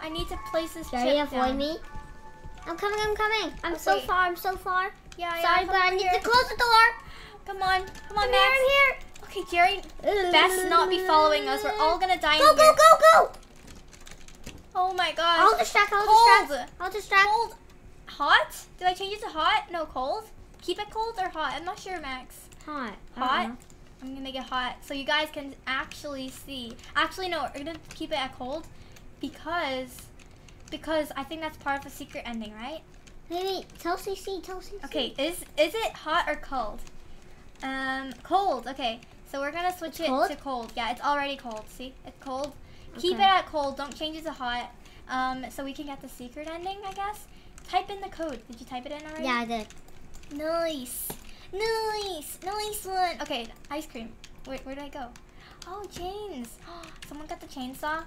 I need to place this chip down. Jerry, avoid me. I'm coming. I'm coming. I'm so far. I'm so far. Yeah. Sorry, but I need to close the door. Come on. Come on, Max. I'm here. Okay, Jerry, best not be following us. We're all gonna die. Go, go, go, go! Oh my gosh. I'll distract, I'll distract. Cold. Hot? Did I change it to hot? No, cold? Keep it cold or hot? I'm not sure, Max. Hot. Hot? I'm gonna make it hot so you guys can actually see. Actually, no, we're gonna keep it at cold because I think that's part of a secret ending, right? Maybe, tell CC, tell CC. Okay, is it hot or cold? Cold, okay. So we're gonna switch it to cold. Yeah, it's already cold. See, it's cold. Okay. Keep it at cold. Don't change it to hot. So we can get the secret ending, I guess. Type in the code. Did you type it in already? Yeah, I did. Nice, nice, nice one. Okay, ice cream. Wait, where do I go? Oh, chains. Someone got the chainsaw.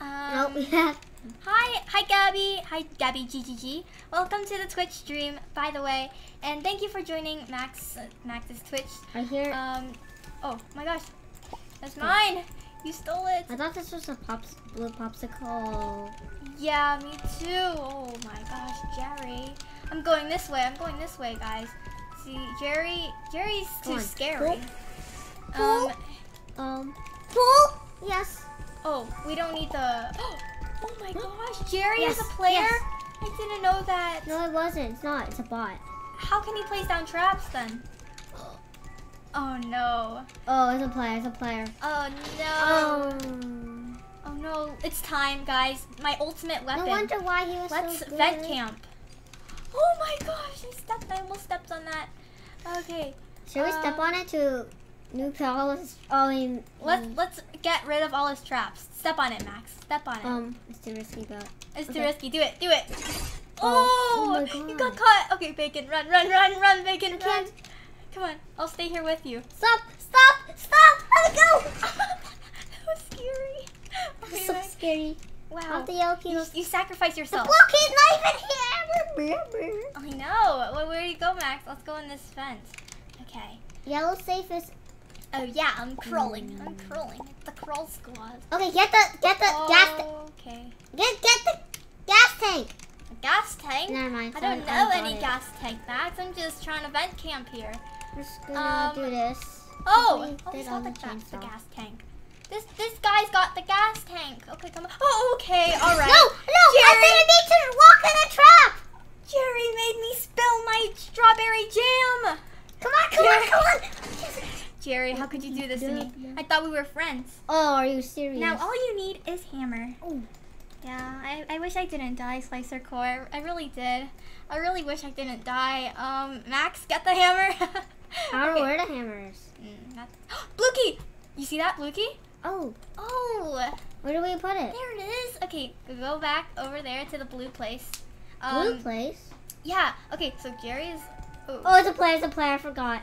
Nope. Hi Gabby. Hi Gabby GGG. Welcome to the Twitch stream, by the way. And thank you for joining Max's Twitch. I hear oh my gosh. That's mine. You stole it. I thought this was a blue popsicle. Yeah, me too. Oh my gosh, Jerry. I'm going this way. I'm going this way, guys. See, Jerry's too scary. Pull. Pull. Yes. Oh, we don't need the... Oh my gosh, Jerry is a player? Yes. I didn't know that. No, it wasn't. It's not. It's a bot. How can he place down traps then? Oh no. Oh, it's a player. It's a player. Oh no. Oh no. It's time, guys. My ultimate weapon. No wonder why he was so good. Let's vent camp. Oh my gosh, I almost stepped on that. Okay. Should we step on it to... Let's get rid of all his traps. Step on it, Max. Step on it. It's too risky, though. It's too risky. Do it. Do it. Oh, oh you got caught. Okay, Bacon, run, run, run, run, Bacon, run. Come on, I'll stay here with you. Stop, stop, stop. Let me go. That was scary. Okay, so scary. Wow. You sacrifice yourself. The blockade knife in here. I know. Well, where do you go, Max? Let's go in this fence. Okay. Yellow safe is. Oh yeah, I'm crawling. I'm crawling. It's the crawl squad. Okay, get the gas tank. Okay. Get the gas tank. A gas tank? Never mind. I don't know any gas tank bags. I'm just trying to vent camp here. I'm just gonna do this. Oh, I saw the gas tank. This guy's got the gas tank. Okay, come on. Oh, okay, all right. No, Jerry. I didn't need to walk in a trap. Jerry made me spill my strawberry jam. Come on, come on, come on. Jerry, how could you do this to me? I thought we were friends. Oh, are you serious? Now all you need is hammer. Oh. Yeah, I wish I didn't die, Slicer Core. I really did. I really wish I didn't die. Max, get the hammer. I don't know where the hammer is. Blue key! You see that, blue key? Oh. Oh. Where do we put it? There it is. Okay, go back over there to the blue place. Blue place? Yeah. Okay, so Jerry's... Oh, it's a player. It's a player. I forgot.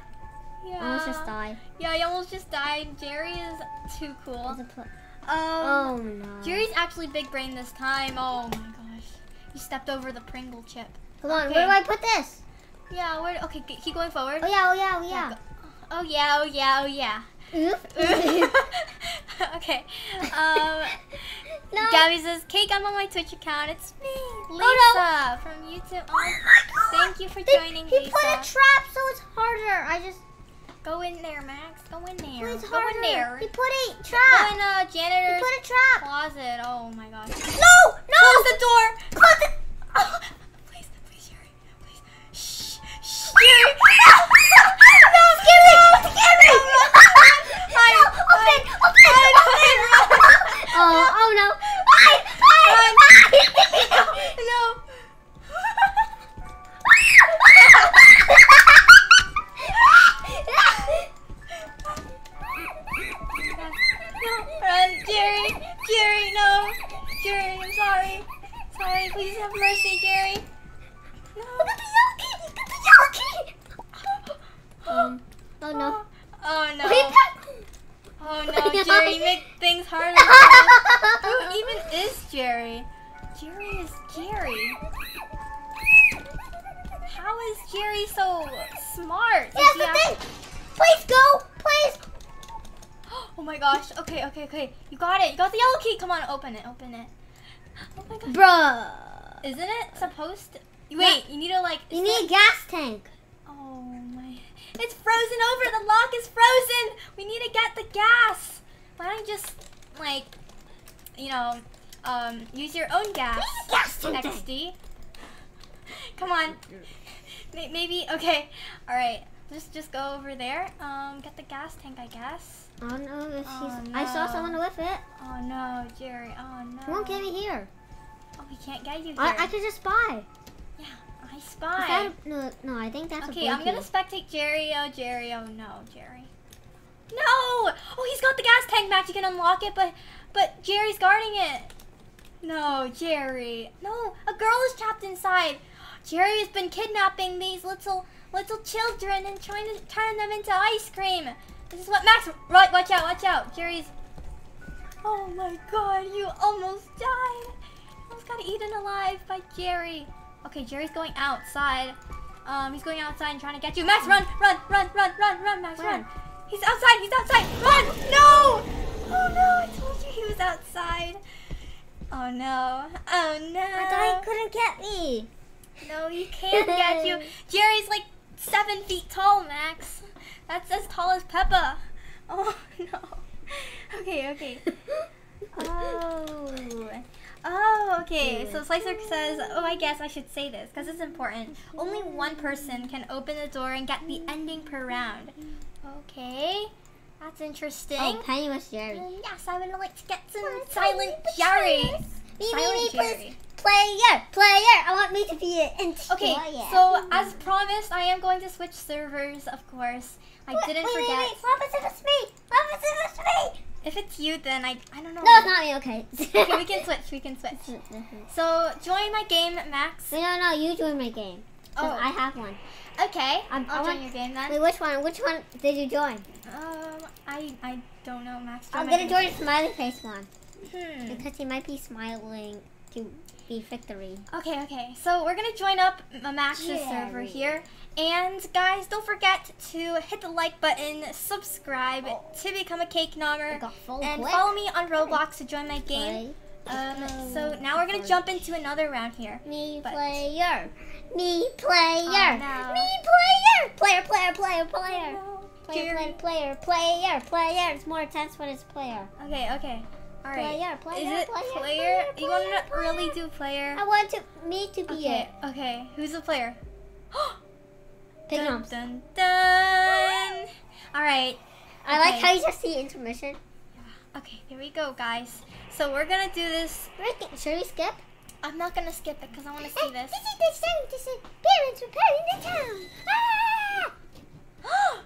Yeah. I almost just died. Yeah, you almost just died. Jerry is too cool. Oh no. Jerry's actually big brain this time. Oh my gosh. You stepped over the Pringle chip. Come on, where do I put this? Yeah, where? Okay, keep going forward. Oh yeah, oh yeah, oh yeah. Oh yeah, oh yeah, oh yeah. Oof. Okay. No. Gabby says, Cake, I'm on my Twitch account. It's me, Lisa, oh, no, from YouTube. Oh my God. Thank you for joining, Lisa. He put a trap so it's harder. I just... Go in there, Max. Go in there. It's harder. Go in there. He put a trap. Go in a janitor's closet. Oh my God. No! No! Close the door! Close the... Oh. Please, please, Jerry. Please. Shh. Shh, Jerry. No! No, scare me! Scare me! No, open! Open! Open! Oh no. No. Run, Jerry! Jerry, no! Jerry, I'm sorry. Sorry, please have mercy, Jerry. No. Look at the yellow key! Look at the yellow key! Oh no. Oh no. Oh no, Jerry, make things harder. Who even is Jerry? Jerry is Jerry. How is Jerry so smart? Yes, the thing! Please go! Please! Oh my gosh. Okay, okay, okay. You got it. You got the yellow key. Come on, open it. Open it. Oh my gosh. Bruh. Isn't it supposed to... Wait, you need to like... You need a gas tank. Oh my... It's frozen over. The lock is frozen. We need to get the gas. Why don't you just like... You know... use your own gas. Gas tank. XD. Come on. Maybe... Okay. Alright. Just go over there. Get the gas tank, I guess. Oh no, this no. I saw someone with it. Oh no, Jerry. Oh no. He won't get me here. Oh, he can't get you here. I could just spy. Yeah, I spy. No, I think that's okay. I'm gonna spectate Jerry. Oh, Jerry. Oh no, Jerry. No! Oh, he's got the gas tank, Max. You can unlock it, but Jerry's guarding it. No, Jerry. No, a girl is trapped inside. Jerry has been kidnapping these little children and trying to turn them into ice cream. This is what Max... Right, watch out, watch out. Jerry's... Oh my God, you almost died. Almost got eaten alive by Jerry. Okay, Jerry's going outside. He's going outside and trying to get you. Max, run, run, run, run, run, run, Max, run. He's outside, he's outside. Run, no! Oh no, I told you he was outside. Oh no, oh no. I thought he couldn't get me. No, he can't get you. Jerry's like 7 feet tall, Max. That's as tall as Peppa. Oh no. Okay, okay. Oh, okay. So Slicer says, oh, I guess I should say this because it's important. Only one person can open the door and get the ending per round. Okay. That's interesting. Oh, Penny was Jerry. Yes, I would like to get some silent Jerry. Silent Jerry. Player, I want me to be an enjoyer. Okay, so as promised, I am going to switch servers, of course. I didn't forget. Wait, what happens if it's me? What happens if it's me? If it's you, then I don't know. No, it's not me, okay. Okay, we can switch, we can switch. So, join my game, Max. No, you join my game. Oh, I have one. Okay, I'll join your game then. Wait, which one did you join? I don't know, Max. I'm gonna join the smiley face one. Because he might be smiling too. Victory. Okay. So we're gonna join up Max's server here, and guys, don't forget to hit the like button, subscribe to become a CakeNommer, and follow me on Roblox to join my game. So now we're gonna jump into another round here. Me player. It's more intense when it's player. Okay. All right. Player. You want to really do player? I want me to be it. Okay. Who's the player? Piggy. Dun dun. All right. I like how you just see intermission. Yeah. Okay. Here we go, guys. So we're gonna do this. Should we skip? I'm not gonna skip it because I want to see this. This is the sound. This is parents repairing the town. Ah!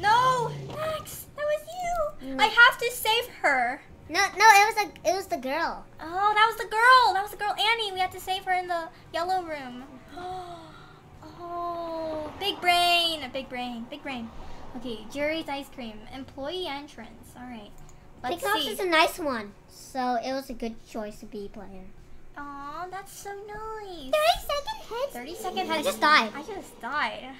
No, Max, that was you. I have to save her. No, it was the girl. Oh, that was the girl. That was the girl, Annie. We had to save her in the yellow room. Oh, big brain. Okay, Jerry's ice cream employee entrance. All right, let's see. CakeNoms is a nice one, so it was a good choice to be player. Oh, that's so nice. 30 second head. I just died.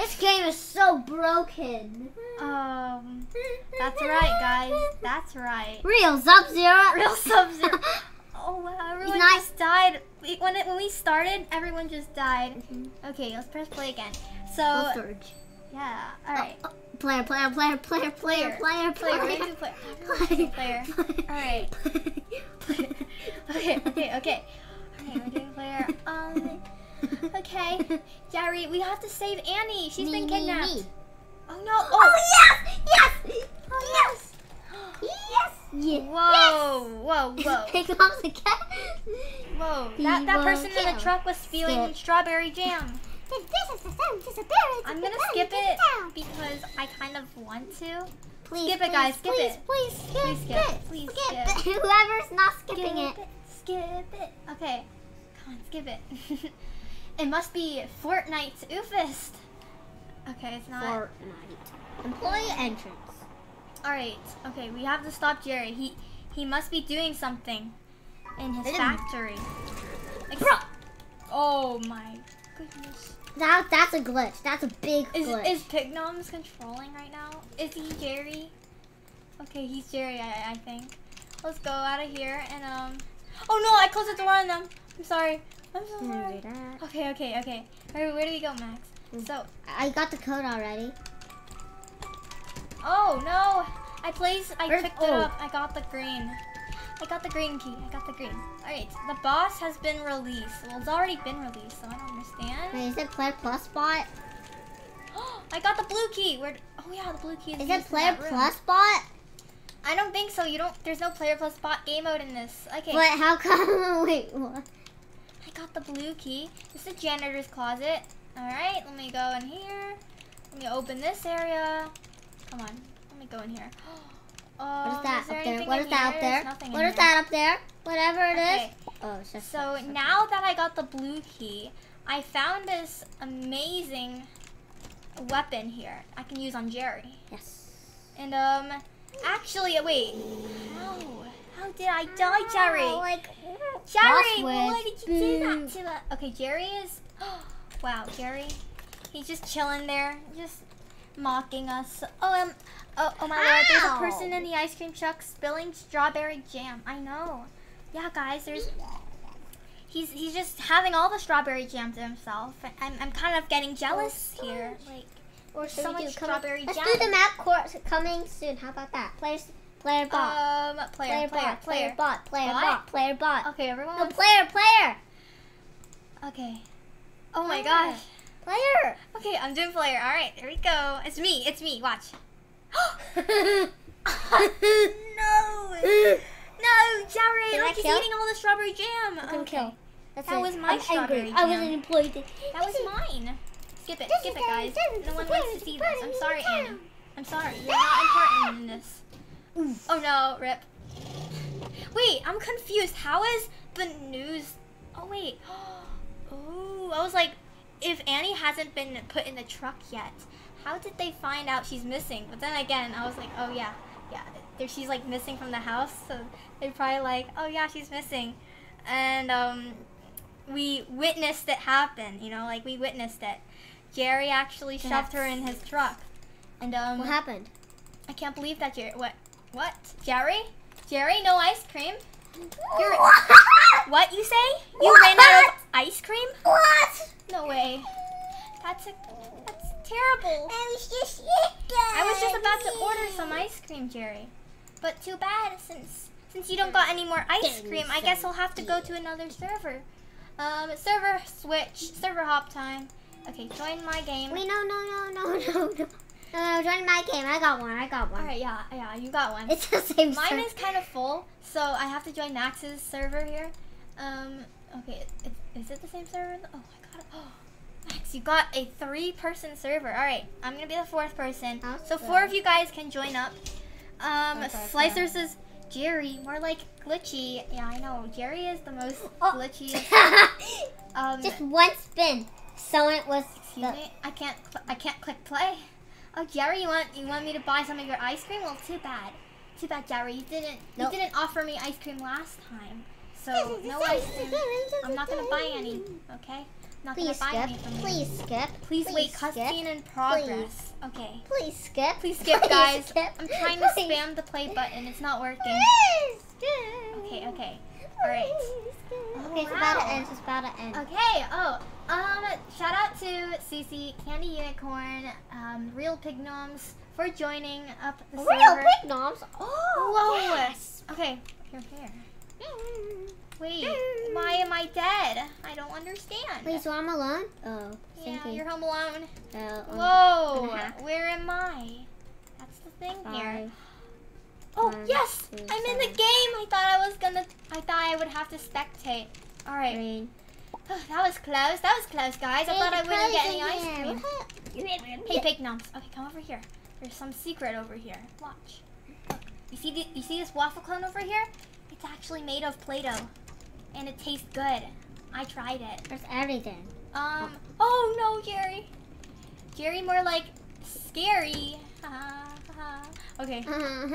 This game is so broken. That's right, guys. That's right. Real Sub-Zero. Real Sub-Zero. Oh wow, everyone just died. When we started, everyone just died. Okay, let's press play again. So. Yeah. All right. Player. All right. Okay. Okay, we're doing player. Okay, Jerry, we have to save Annie. She's been kidnapped. Oh no! Oh yes! Whoa! CakeNoms again. Whoa! That person in the truck was spewing strawberry jam. I'm gonna skip it because I kind of want to. Please skip it, guys. Skip it. Please skip it. Whoever's not skipping it. Skip it. Okay, come on, skip it. It must be Fortnite's Oofist. Okay, it's not. Fortnite. Employee entrance. Alright, okay, we have to stop Jerry. He must be doing something in his factory. Oh my goodness. That's a glitch. That's a big glitch. Is PigNoms controlling right now? Is he Jerry? Okay, he's Jerry, I think. Let's go out of here and oh no, I closed the door on them. I'm sorry. I'm so sorry. Okay. Alright, where do we go, Max? So I got the code already. Oh no! I picked it up. I got the green. I got the green key. Alright, the boss has been released. Well, it's already been released, so I don't understand. Wait, is it player plus bot? Oh, I got the blue key. Oh yeah, the blue key is it player plus bot? I don't think so. There's no player plus bot game mode in this. Okay. But how come? Wait, what? I got the blue key. This is the janitor's closet. Alright, let me go in here. Let me open this area. Come on, let me go in here. Oh, what is that up there? What is that up there? What is that up there? Whatever it is. Oh, it's just so now that I got the blue key, I found this amazing weapon here I can use on Jerry. Yes. And actually, wait. How did I die, Jerry? Jerry, why did you do that to us? Okay, Jerry is. Wow, Jerry, he's just chilling there, just mocking us. Oh my lord, there's a person in the ice cream truck spilling strawberry jam. I know. Yeah, guys, he's just having all the strawberry jam to himself. I'm kind of getting jealous here. Like, or so much strawberry jam. Let's do the map course coming soon. How about that? Player bot. Okay, everyone. No, player. Okay. Oh my gosh. Player. Okay, I'm doing player. All right, here we go. It's me. Watch. No, Jerry. Look, he's eating all the strawberry jam. Okay. That was my strawberry jam. I was an employee. That was mine. Skip it, guys. No one wants to see this. I'm sorry, Annie. I'm sorry. You're not important in this. Oh no, rip. Wait, I'm confused. How is the news? Oh wait. Oh, I was like, if Annie hasn't been put in the truck yet, how did they find out she's missing? But then again, I was like, oh yeah, she's like missing from the house, so they're probably like, oh yeah, she's missing. And we witnessed it happen, you know, like we witnessed it. Jerry actually shoved her in his truck. And what happened? I can't believe that Jerry, what? Jerry, no ice cream? What you say? You ran out of ice cream? What? No way. That's terrible. I was just about to order some ice cream, Jerry. But too bad, since you don't got any more ice cream, I guess we'll have to go to another server. Server switch, server hop time. Okay, join my game. Wait, no. No, join my game. I got one. Alright, yeah, you got one. It's the same server. Mine is kind of full, so I have to join Max's server here. Okay, is it the same server? Oh, my God. Oh, Max, you got a 3-person server. Alright, I'm going to be the 4th person. So 4 of you guys can join up. Slicer says, Jerry, more like glitchy. Yeah, I know. Jerry is the most glitchy. Just one spin. So it was... Excuse me? I can't click play. Oh, Jerry, you want me to buy some of your ice cream? Well, too bad, Jerry. You didn't offer me ice cream last time, so no ice cream. I'm not gonna buy any. Okay. not gonna buy me from you. Please skip. Please wait. Cutscene in progress. Please. Okay. Please skip. Please skip, guys. Skip. I'm trying to spam the play button. It's not working. Please skip. Okay. Okay. All right. Oh, okay, it's about to end. It's about to end. Okay. Oh. Shout out to Cece, Candy Unicorn, Real Pignoms for joining up the server. Real Pignoms. Oh. Whoa. Yes. Okay. You're here. Wait, why am I dead? I don't understand. Wait, so I'm alone? Oh, yeah, you're home alone. Whoa, where am I? That's the thing here. Oh, yes, I'm in the game. I thought I would have to spectate. All right. Oh, that was close, guys. I thought I wouldn't get any ice cream. Hey, Pig Noms. Okay, come over here. There's some secret over here. Watch. Look, you see this waffle cone over here? It's actually made of Play-Doh, and it tastes good. I tried it. There's everything. Oh no, Jerry. Jerry, more like scary. Okay. Oh,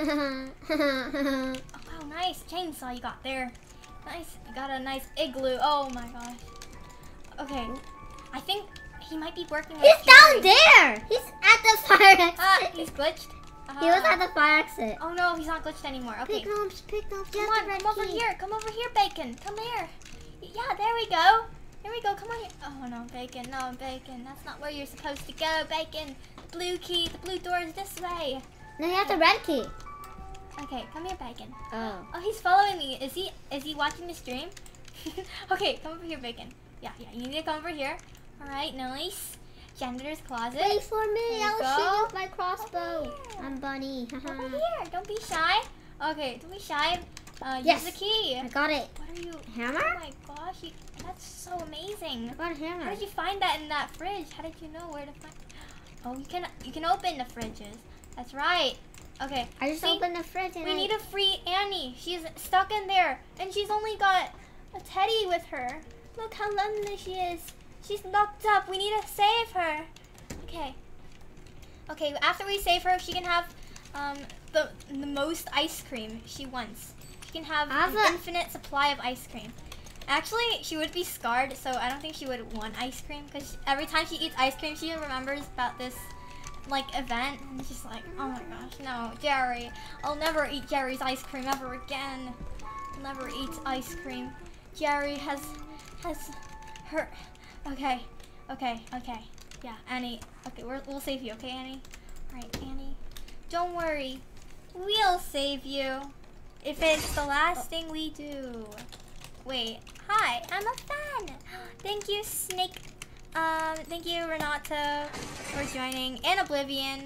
wow, nice chainsaw you got there. Nice, you got a nice igloo. Oh my gosh. Okay, I think he might be working. He's down there. He's at the fire exit. He's glitched. He was at the fire exit. Oh no, he's not glitched anymore. Okay. Pignoms, come on, come over here. Come over here, Bacon. Come here. Yeah, there we go. There we go. Come on here. Oh no, Bacon. No, Bacon. That's not where you're supposed to go, Bacon. The blue key. The blue door is this way. No, you have the red key. Okay, come here, Bacon. Oh. Oh, he's following me. Is he watching the stream? Okay, come over here, Bacon. Yeah, yeah. You need to come over here. All right, nice. Janitor's closet. Wait for me, I'll shoot you with my crossbow. I'm Bunny. Over here, don't be shy. Okay, don't be shy. Yes. Use the key. I got it. What are you? Hammer? Oh my gosh, that's so amazing. I got a hammer. How did you find that in that fridge? How did you know where to find? Oh, you can open the fridges. That's right. Okay. I just opened the fridge. And we need to free Annie. She's stuck in there, and she's only got a teddy with her. Look how lonely she is. She's locked up. We need to save her. Okay. Okay, after we save her, she can have the most ice cream she wants. She can have an infinite supply of ice cream. Actually, she would be scarred, so I don't think she would want ice cream, because every time she eats ice cream, she remembers about this like event, and she's like, oh my gosh, no, Jerry. I'll never eat Jerry's ice cream ever again. I'll never eat ice cream. Jerry has hurt. Okay, okay, okay. Yeah, Annie. Okay, we'll save you, okay, Annie? All right, Annie. Don't worry. We'll save you. If it's the last thing we do. Wait. Hi, I'm a fan. Thank you, Snake. Thank you, Renato, for joining. And Oblivion.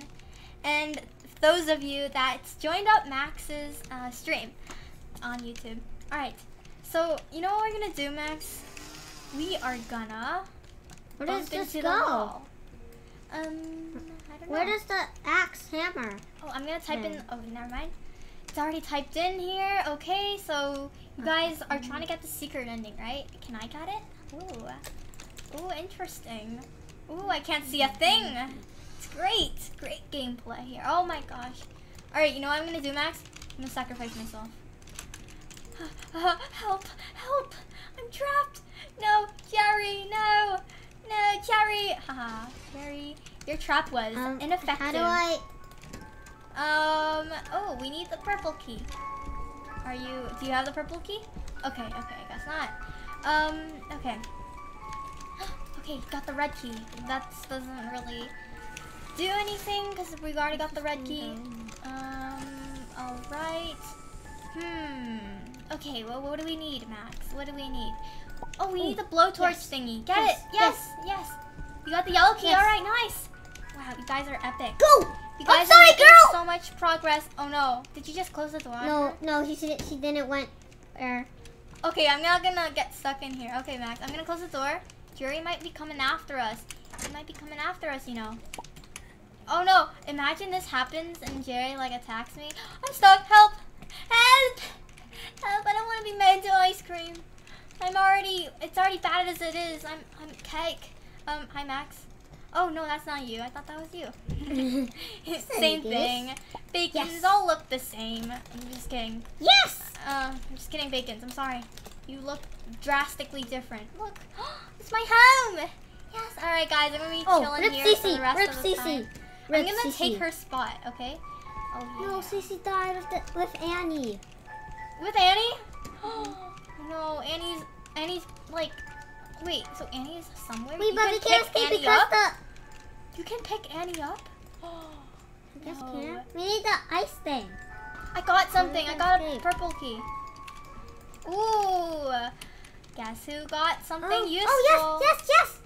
And those of you that joined up Max's stream on YouTube. All right. So, you know what we're going to do, Max? We are gonna. Where does this go? I don't know. Where does the axe hammer? Oh, I'm gonna type in. Oh, never mind. It's already typed in here. Okay, so you guys are trying to get the secret ending, right? Can I get it? Ooh, ooh, interesting. Ooh, I can't see a thing. It's great, great gameplay here. Oh my gosh. All right, you know what I'm gonna do, Max? I'm gonna sacrifice myself. Help! Help! I'm trapped. No, Jerry, no. No, Jerry. Haha, Jerry, your trap was ineffective. How do I? Oh, we need the purple key. Do you have the purple key? Okay, okay, I guess not. Okay. Okay, got the red key. That doesn't really do anything because we already got the red key. All right. Okay, well, what do we need, Max? What do we need? Oh, we need the blowtorch thingy. Get it? Yes, yes. You got the yellow key. All right, nice. Wow, you guys are epic. Go. You guys are making so much progress. Oh no, did you just close the door? No, no, she didn't went there. Okay, I'm not gonna get stuck in here. Okay, Max, I'm gonna close the door. Jerry might be coming after us. He might be coming after us, you know. Oh no, imagine this happens and Jerry like attacks me. I'm stuck. Help! Help! Help! I don't want to be made into ice cream. It's already bad as it is. I'm Cake. Hi Max. Oh no, that's not you. I thought that was you. Same thing. Bacons all look the same. I'm just kidding. Yes! I'm just kidding, Bacons. I'm sorry. You look drastically different. Look, it's my home. Yes. All right, guys, I'm gonna be chilling here for the rest of the time. I'm gonna take her spot, okay? Oh, yeah. No, Cece died with Annie. With Annie? No, Annie's like, wait. So Annie's somewhere. Wait, but we can't escape because the. You can pick Annie up. I guess can't. We need the ice thing. I got something. I got a purple key. Ooh! Guess who got something useful? Oh yes, yes,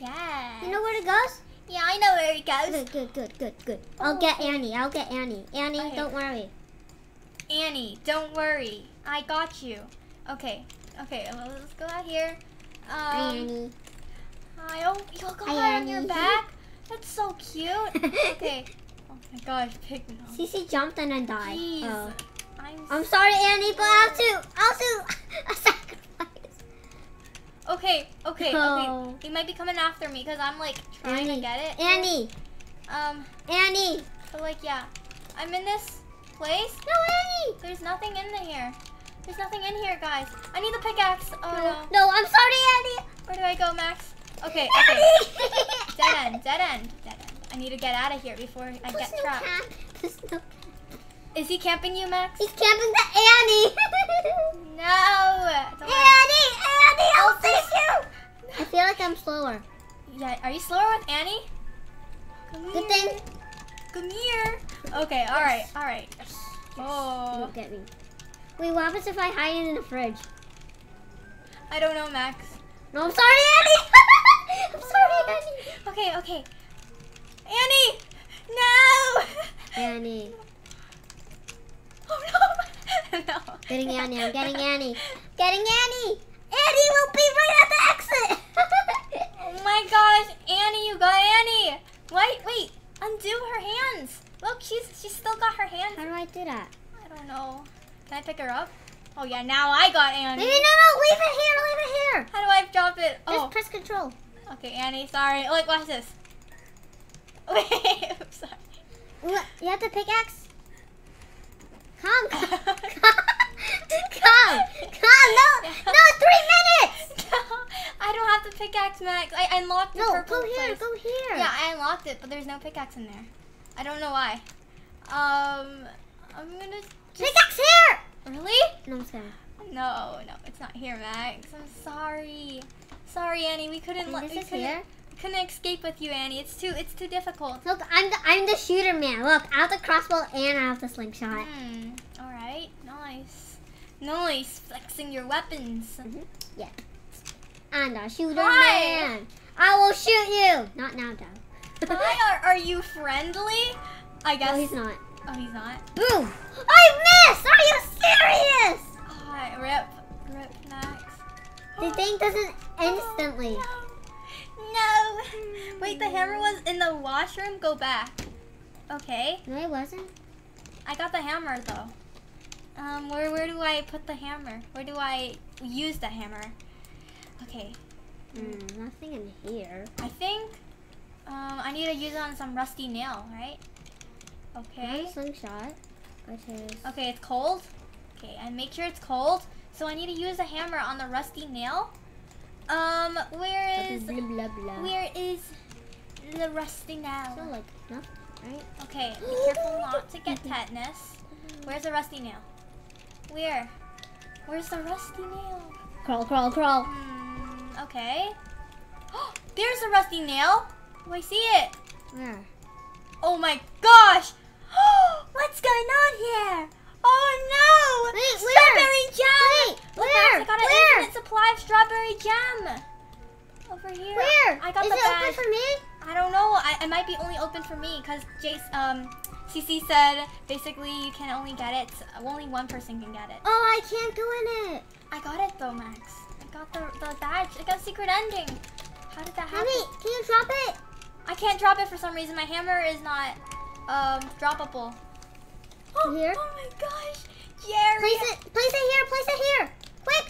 yes! Yeah. You know where it goes? Yeah, I know where it goes. Good, good, good, good. Oh. I'll get Annie. I'll get Annie. Annie, don't worry. Annie, don't worry. I got you. Okay, okay. Well, let's go out here. Annie. I don't. You'll go out on your back. That's so cute. Okay. Oh my gosh, Piggy. Cece jumped and then died. Jeez. Oh. I'm sorry, Annie, but I'll do a sacrifice. Okay, okay, okay. You might be coming after me because I'm like trying to get it. Annie. Annie. So like, yeah, I'm in this place. No, Annie. There's nothing in here. There's nothing in here, guys. I need the pickaxe. Oh no. No, I'm sorry, Annie. Where do I go, Max? Okay, okay. Dead end, dead end, dead end. I need to get out of here before I get trapped. There's no camp. Is he camping you, Max? He's camping the Annie! No! Annie! Annie, I'll save you! I feel like I'm slower. Yeah, are you slower with Annie? Good thing. Come here. Okay, alright, alright. Yes. Oh. Don't get me. Wait, what happens if I hide it in the fridge? I don't know, Max. No, I'm sorry, Annie! I'm sorry, Annie! Okay, okay. Annie! No! Annie. Oh no! No. Getting Annie, I'm getting Annie. Getting Annie! Annie will be right at the exit! Oh my gosh, Annie, you got Annie! Wait, wait, undo her hands! Look, she's still got her hands. How do I do that? I don't know. Can I pick her up? Oh yeah, now I got Annie. Maybe no, leave it here, leave it here! How do I drop it? Oh. Just press control. Okay, Annie, sorry. Look, watch this. Wait, I'm sorry. What? You have the pickaxe? Come, come, come, come, no, no, 3 minutes! No, I don't have the pickaxe, Max. I unlocked the purple place. No, go here. Yeah, I unlocked it, but there's no pickaxe in there. I don't know why. I'm gonna just... Pickaxe here! Really? No, I'm scared. No, no, it's not here, Max. I'm sorry. Sorry, Annie, we couldn't... We couldn't escape with you, Annie. It's too difficult. Look, I'm the shooter man. Look, I have the crossbow and I have the slingshot. Mm, all right, nice, nice flexing your weapons. Mm-hmm. Yeah, I'm the shooter man. I will shoot you. Not now, though. Hi, are you friendly? I guess. No, he's not. Oh, he's not. Boom! I missed. Are you serious? All right, rip, rip, Max. The thing doesn't instantly. No. No! Wait, the hammer was in the washroom? Go back. Okay. No, it wasn't. I got the hammer, though. Where do I put the hammer? Where do I use the hammer? Okay. Mm, nothing in here. I think I need to use it on some rusty nail, right? Okay. Slingshot. Okay, it's cold. Okay, I make sure it's cold. So I need to use the hammer on the rusty nail. Where is the rusty nail? So like, no, right? Okay, be careful not to get tetanus. Where's the rusty nail? Where? Where's the rusty nail? Crawl, crawl, crawl. Okay. There's the rusty nail. Oh, I see it. Where? Oh my gosh! What's going on here? Oh no! Wait, strawberry jam! Wait. Where? I got an infinite supply of strawberry jam. Over here. Where? I got the badge. Is it open for me? I don't know. It might be only open for me because Cece said basically you can only get it. Only one person can get it. Oh, I can't go in it. I got it though, Max. I got the badge. I got a secret ending. How did that happen? Mommy, can you drop it? I can't drop it for some reason. My hammer is not droppable. Oh, here? Oh my gosh, Jerry! Place it here, place it here! Quick!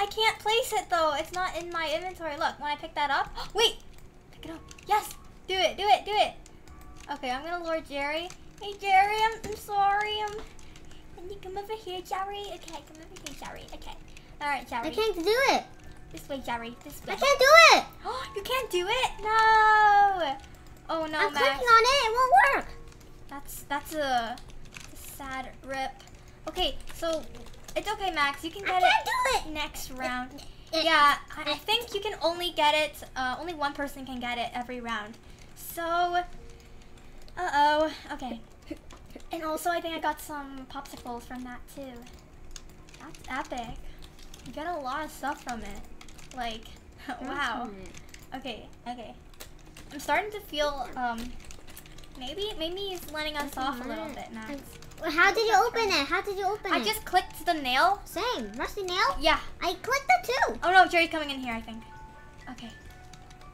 I can't place it though, it's not in my inventory. Look, when I pick that up, wait! Pick it up, yes! Do it, do it, do it! Okay, I'm gonna lure Jerry. Hey Jerry, I'm sorry, Can you come over here, Jerry? Okay, come over here, Jerry, okay. Alright, Jerry. I can't do it. This way, Jerry. This way. I can't do it. Oh, you can't do it? No. Oh, no, Max. I'm clicking on it. It won't work. That's a sad rip. Okay, so it's okay, Max. You can get it next round. Yeah, I think you can only get it. Only one person can get it every round. So, uh-oh. Okay. And also, I think I got some popsicles from that, too. That's epic. You get a lot of stuff from it. Like, wow. Okay, okay. I'm starting to feel, maybe he's letting us off a little bit, Max. How did you open it? How did you open it? I just clicked the nail. Same. Rusty nail? Yeah. I clicked it, too. Oh, no. Jerry's coming in here, I think. Okay.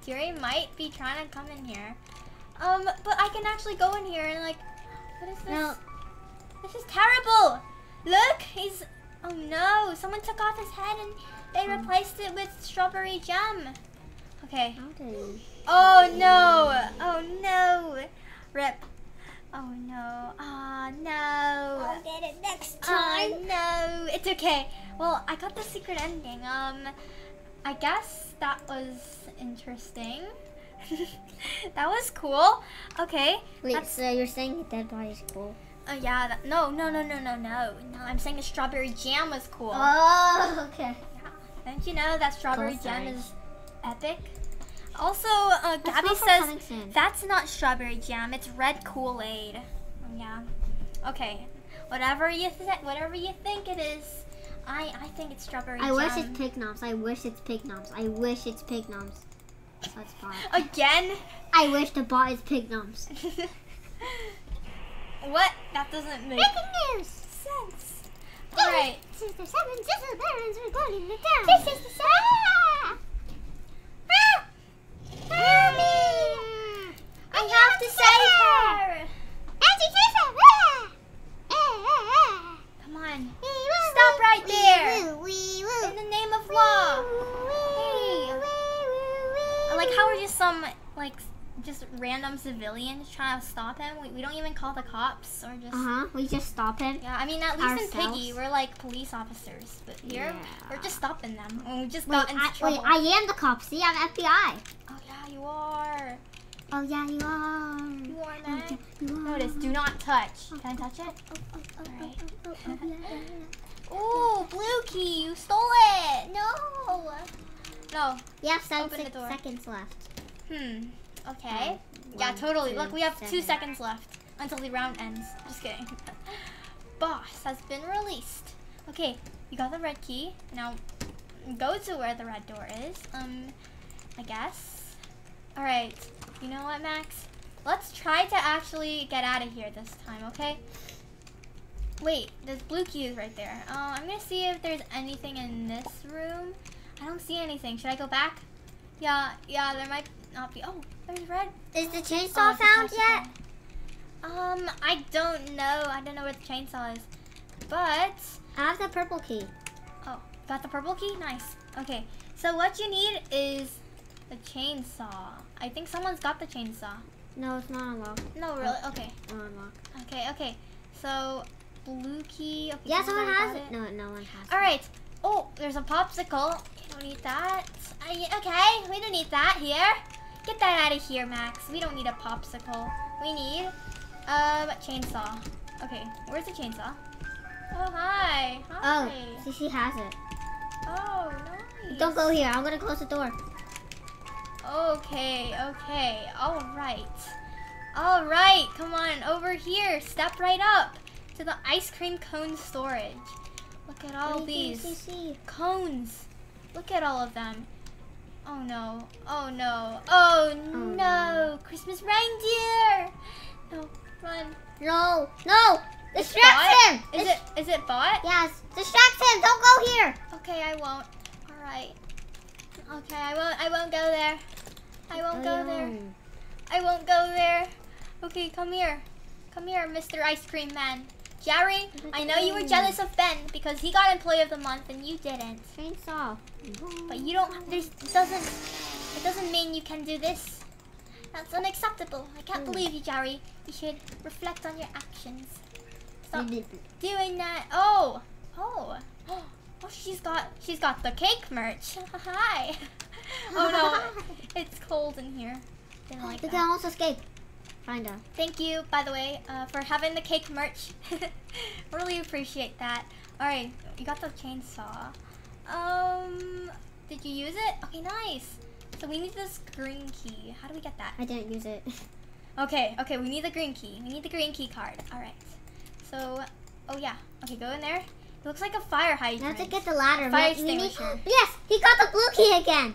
Jerry might be trying to come in here. But I can actually go in here and, like, what is this? No. This is terrible. Look, he's... Oh, no. Someone took off his head and they replaced it with strawberry jam. Okay. Oh, no. Oh, no. Rip. Oh, no. Oh, no. I'll get it next time. Oh, no. It's okay. Well, I got the secret ending. I guess that was interesting. That was cool. Okay. Wait, so you're saying the dead body is cool? Oh, yeah. No. No, I'm saying the strawberry jam was cool. Oh, okay. Yeah. Don't you know that strawberry jam is epic? Also, Gabby says that's not strawberry jam. It's red Kool-Aid. Yeah. Okay. Whatever you think it is, I think it's strawberry jam. Wish it's CakeNoms. I wish it's CakeNoms. I wish it's CakeNoms. That's bad. Again? I wish the bot is CakeNoms. What? That doesn't make sense. All right. Sister Seven, Sister Barons, we're going to town. Sister Seven. Mommy! I have to save her. Come on. Stop right there. In the name of law. Hey. Like, how are just some, like, just random civilians trying to stop him? We don't even call the cops or just... we just stop him. Yeah, I mean, at least in Piggy, we're like police officers. But here, we're just stopping them. And we just got into trouble. Wait, I am the cops. See, I'm FBI. Oh, yeah, you are. Oh, yeah, you are. You are, Max. Notice, do not touch. Can I touch it? Oh, blue key, you stole it. No. No. You have 7 seconds left. Okay. Yeah, totally. Look, we have 2 seconds left until the round ends. Just kidding. Boss has been released. Okay, you got the red key. Now, go to where the red door is, I guess. All right. You know what, Max? Let's try to actually get out of here this time, okay? Wait, there's blue keys right there. I'm going to see if there's anything in this room. I don't see anything. Should I go back? Yeah, there might not be. Oh, there's red. Is the chainsaw found yet? I don't know. I don't know where the chainsaw is. But I have the purple key. Oh, got the purple key? Nice. Okay, so what you need is the chainsaw. I think someone's got the chainsaw. No, it's not unlocked. No, really? Okay. Not unlocked. Okay. So blue key. Okay, yeah, someone has it. No, no one has it. All right. Oh, there's a popsicle. We don't need that. Okay, we don't need that here. Get that out of here, Max. We don't need a popsicle. We need a chainsaw. Okay, where's the chainsaw? Oh, hi. Hi. Oh, see, she has it. Oh, nice. Don't go here. I'm going to close the door. Okay. All right. Come on, over here. Step right up to the ice cream cone storage. Look at all these cones. Look at all of them. Oh no. Christmas reindeer. No, run. No. Distract him. Is it bot? Yes. Distract him. Don't go here. Okay, I won't. All right. Okay, I won't go there. I won't go there. Okay, come here, Mr. Ice Cream Man. Jerry, I know you were jealous of Ben because he got Employee of the Month and you didn't. Chainsaw. But you don't. It doesn't mean you can do this. That's unacceptable. I can't believe you, Jerry. You should reflect on your actions. Stop doing that. Oh, she she's got the cake merch. Hi. Oh no, it's cold in here. Didn't like that. They can also escape. Kinda. Thank you, by the way, for having the cake merch. Really appreciate that. All right, you got the chainsaw. Did you use it? Okay, nice. So we need this green key. How do we get that? I didn't use it. Okay, okay, we need the green key. We need the green key card. All right. So, oh yeah. Okay, go in there. It looks like a fire hydrant. You have to get the ladder. Fire extinguisher. Yes, he got the blue key again.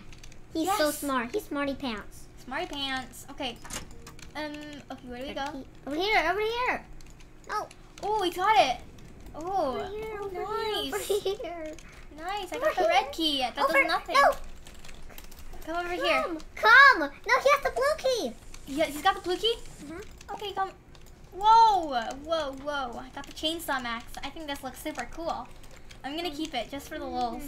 He's so smart. He's smarty pants. Smarty pants. Okay. Okay, where do we go? Over here, over here. Oh. Oh, we got it. Oh. Over here, over nice. Here, over here. Nice. I got the red key. That does nothing. No. Come over here. Come. No, he has the blue key. Yeah, he's got the blue key? Mm-hmm. Okay, come. Whoa, whoa, whoa. I got the chainsaw, Max. I think this looks super cool. I'm gonna keep it just for the lulz.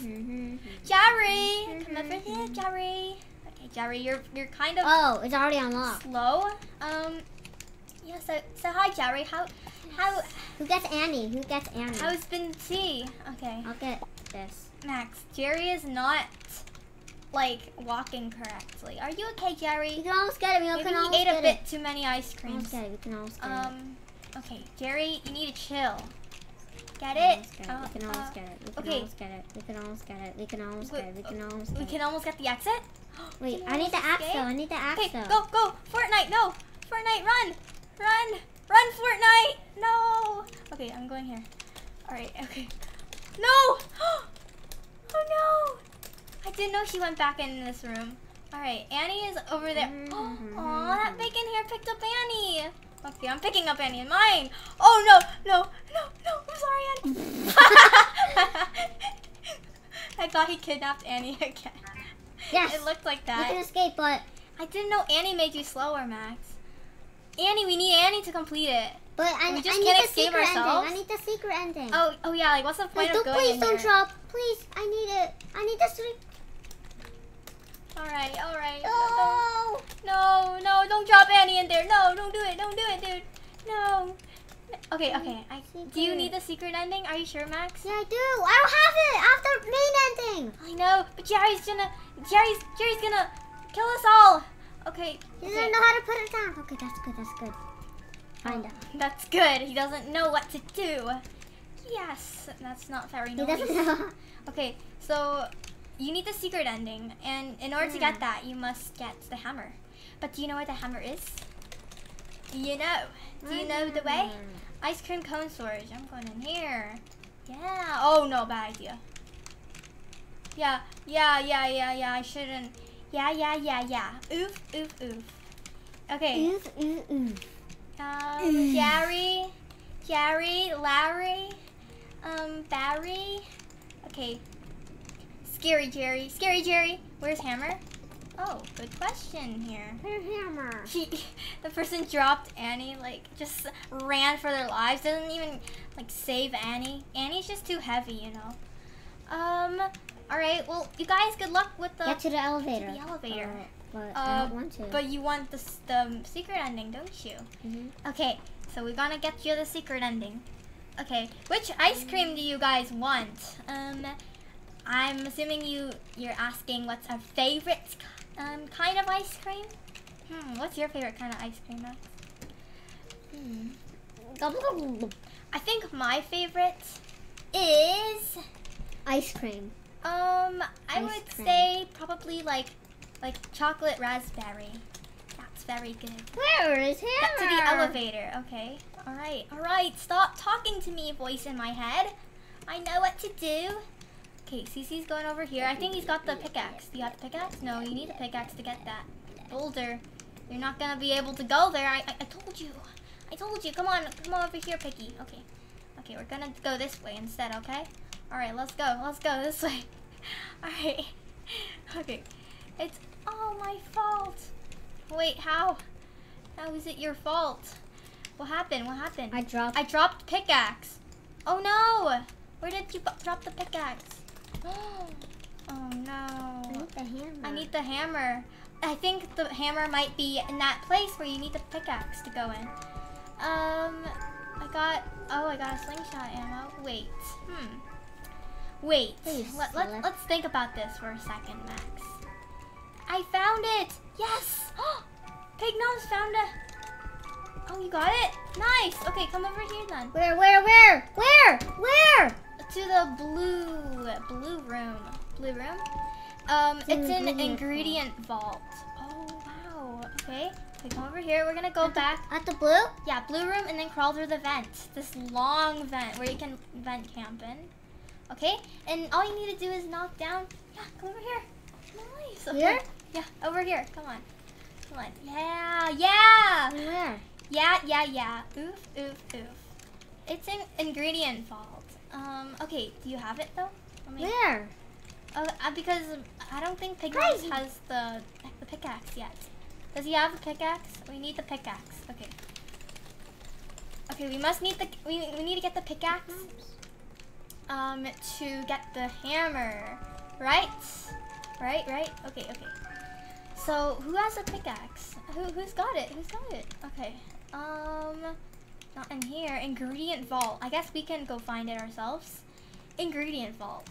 Jerry! Come over here, Jerry. Okay, Jerry, you're kind of... Oh, it's already unlocked. Slow. Yeah, so hi, Jerry. How... Who gets Annie? Who gets Annie? How's been tea? Okay. I'll get this. Max, Jerry is not... like walking correctly. Are you okay, Jerry? You can almost get it. We maybe can ate a bit too many ice creams. Okay, we can almost get it. Okay, Jerry, you need to chill. Get it? We can almost get it. We can almost get it. We can almost get it. We can almost get it. We can almost get it. We can almost get the exit? Wait, I need the axe though. I need the axe though. Okay, go, go. Fortnite, no. Fortnite, run. Run. Run, Fortnite. No. Okay, I'm going here. All right, okay. No. Oh, no. I didn't know she went back in this room. All right, Annie is over there. Aw, that bacon hair picked up Annie. Okay, I'm picking up Annie in mine. Oh, no. I'm sorry, Annie. I thought he kidnapped Annie again. Yes. It looked like that. You can escape, but... I didn't know Annie made you slower, Max. Annie, we need Annie to complete it. But we just can't escape ourselves. I need the secret ending. Oh yeah, like what's the point of going in here? Please don't drop. Please, I need it. I need the secret. Alright, alright. Oh. No, don't drop Annie in there. No, don't do it, dude. No. Okay. Do you need the secret ending? Are you sure, Max? Yeah, I do. I don't have it. I have the main ending. I know, but Jerry's gonna kill us all. Okay. He doesn't know how to put it down. Okay, that's good. Kinda. That's good. He doesn't know what to do. Yes, that's not very nice. He doesn't know. Okay, so you need the secret ending, and in order to get that, you must get the hammer. But do you know where the hammer is? Do you know? Do you know the way? Ice cream cone storage. I'm going in here. Yeah. Oh no, bad idea. Yeah. I shouldn't. Yeah. Oof. Okay. Oof. Jerry, Larry, Barry. Okay. Scary Jerry. Where's Hammer? Oh, good question here. Where's Hammer? The person dropped Annie, like, just ran for their lives. Doesn't even, like, save Annie. Annie's just too heavy, you know. All right, well, you guys, good luck with the... Get to the elevator. But I don't want to. But you want the secret ending, don't you? Mm-hmm. Okay, so we're gonna get you the secret ending. Okay, which ice cream do you guys want? I'm assuming you're asking what's our favorite kind of ice cream? What's your favorite kind of ice cream, Max? I think my favorite is... ice cream. I would say probably like chocolate raspberry. That's very good. Where is Hammer? Get to the elevator. Okay. All right. Stop talking to me, voice in my head. I know what to do. Okay, Cece's going over here. I think he's got the pickaxe. Do you have the pickaxe? No, you need the pickaxe to get that boulder. You're not gonna be able to go there. I told you. Come on over here, Piggy. Okay. We're gonna go this way instead. Okay. All right. Let's go this way. All right. Okay. It's all my fault. Wait, how? How is it your fault? What happened? I dropped pickaxe. Oh no! Where did you drop the pickaxe? Oh no. I need the hammer. I think the hammer might be in that place where you need the pickaxe to go in. I got a slingshot ammo. Wait. Wait, let's think about this for a second, Max. I found it! Yes! CakeNoms found a... Oh, you got it? Nice! Okay, come over here then. Where? To the blue room. Blue room? It's an ingredient vault. Oh, wow. Okay, we come over here. We're gonna go back. At the blue? Yeah, blue room, and then crawl through the vent. This long vent where you can vent camp in. Okay, and all you need to do is knock down. Yeah, come over here. Nice. Okay. Here? Yeah, over here. Come on. Come on. Yeah, yeah. Where? Yeah. Oof. It's an ingredient vault. Okay, do you have it though? Where? Because I don't think Piggy has the pickaxe yet. Does he have the pickaxe? We need the pickaxe. Okay. Okay, we must need the we need to get the pickaxe. To get the hammer, right? Okay. So who has a pickaxe? Who's got it? Okay. Not in here. Ingredient vault. I guess we can go find it ourselves. Ingredient vault.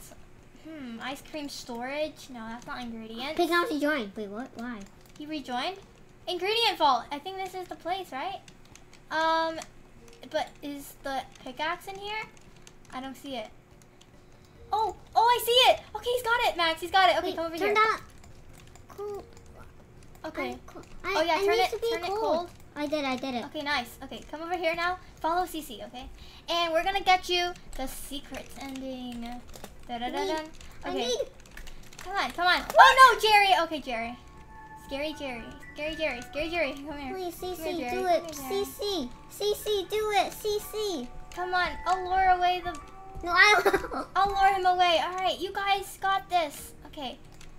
Ice cream storage. No, that's not ingredients. Piggy rejoined. Wait, what? Why? He rejoined? Ingredient vault. I think this is the place, right? But is the pickaxe in here? I don't see it. Oh, I see it. Okay, he's got it, Max. He's got it. Okay, wait, come over here. Turn that cool. Okay. Oh yeah, turn it cold. I did it. Okay, nice. Okay, come over here now. Follow CC, okay? And we're gonna get you the secret ending. Da-da-da-da. Okay. Come on. Oh no, Jerry. Okay, Jerry. Scary Jerry. Come here. Please, CC, do it. CC, do it. CC. Come on. I'll lure him away. All right, you guys got this. Okay.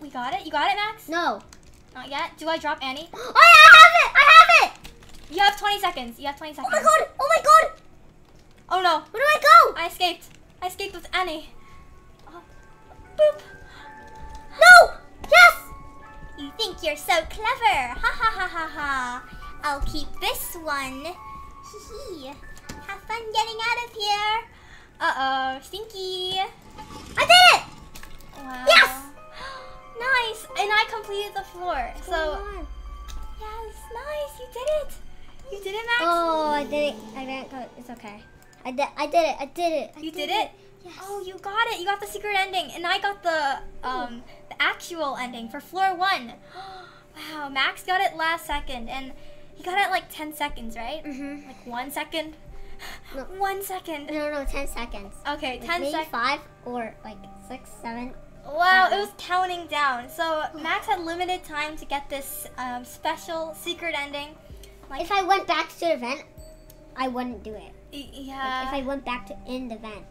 we got it. You got it, Max? No, not yet. Do I drop Annie? Oh, yeah, I have it. You have 20 seconds. Oh my god. Oh no. Where do I go? I escaped with Annie. Boop. No. Yes. You think you're so clever? Ha. I'll keep this one. Hee. Have fun getting out of here. Uh-oh, stinky. I did it! Wow. Yes! Nice, and I completed the floor. Yes, nice, you did it. You did it, Max. Oh, I did it. I didn't go. It's okay. I did it. You did it? Yes. Oh, you got it. You got the secret ending, and I got the actual ending for floor 1. Wow, Max got it last second, and he got it like 10 seconds, right? Mm-hmm. Like 1 second. No. 1 second. No, 10 seconds. Okay, like 10 seconds. Maybe 5 or like 6, 7. Wow, it was counting down. So Max had limited time to get this special secret ending. Like, if I went back to the vent, I wouldn't do it. Yeah. Like, if I went back to in the vent.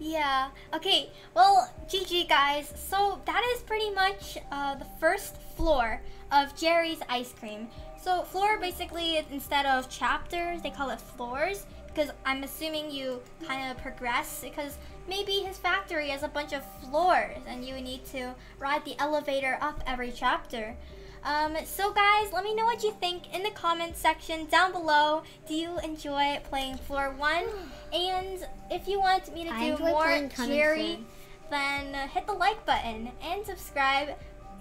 Yeah. Okay. Well, GG guys. So that is pretty much the first floor of Jerry's Ice Cream. So floor basically instead of chapters, they call it floors. Because I'm assuming you kind of progress, because maybe his factory has a bunch of floors and you need to ride the elevator up every chapter. So guys, let me know what you think in the comments section down below. Do you enjoy playing floor 1? And if you want me to do more Jerry, then hit the like button and subscribe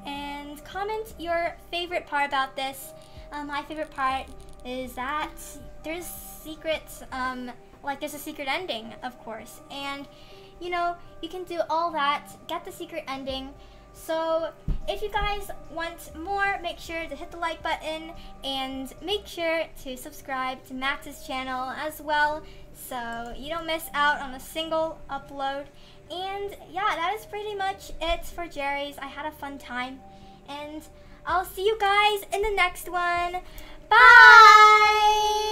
and comment your favorite part about this. My favorite part is that there's secrets, like there's a secret ending, of course, and you know, you can do all that, get the secret ending. So if you guys want more, make sure to hit the like button and make sure to subscribe to Max's channel as well, so you don't miss out on a single upload. And yeah, that is pretty much it for Jerry's. I had a fun time, and I'll see you guys in the next one. Bye!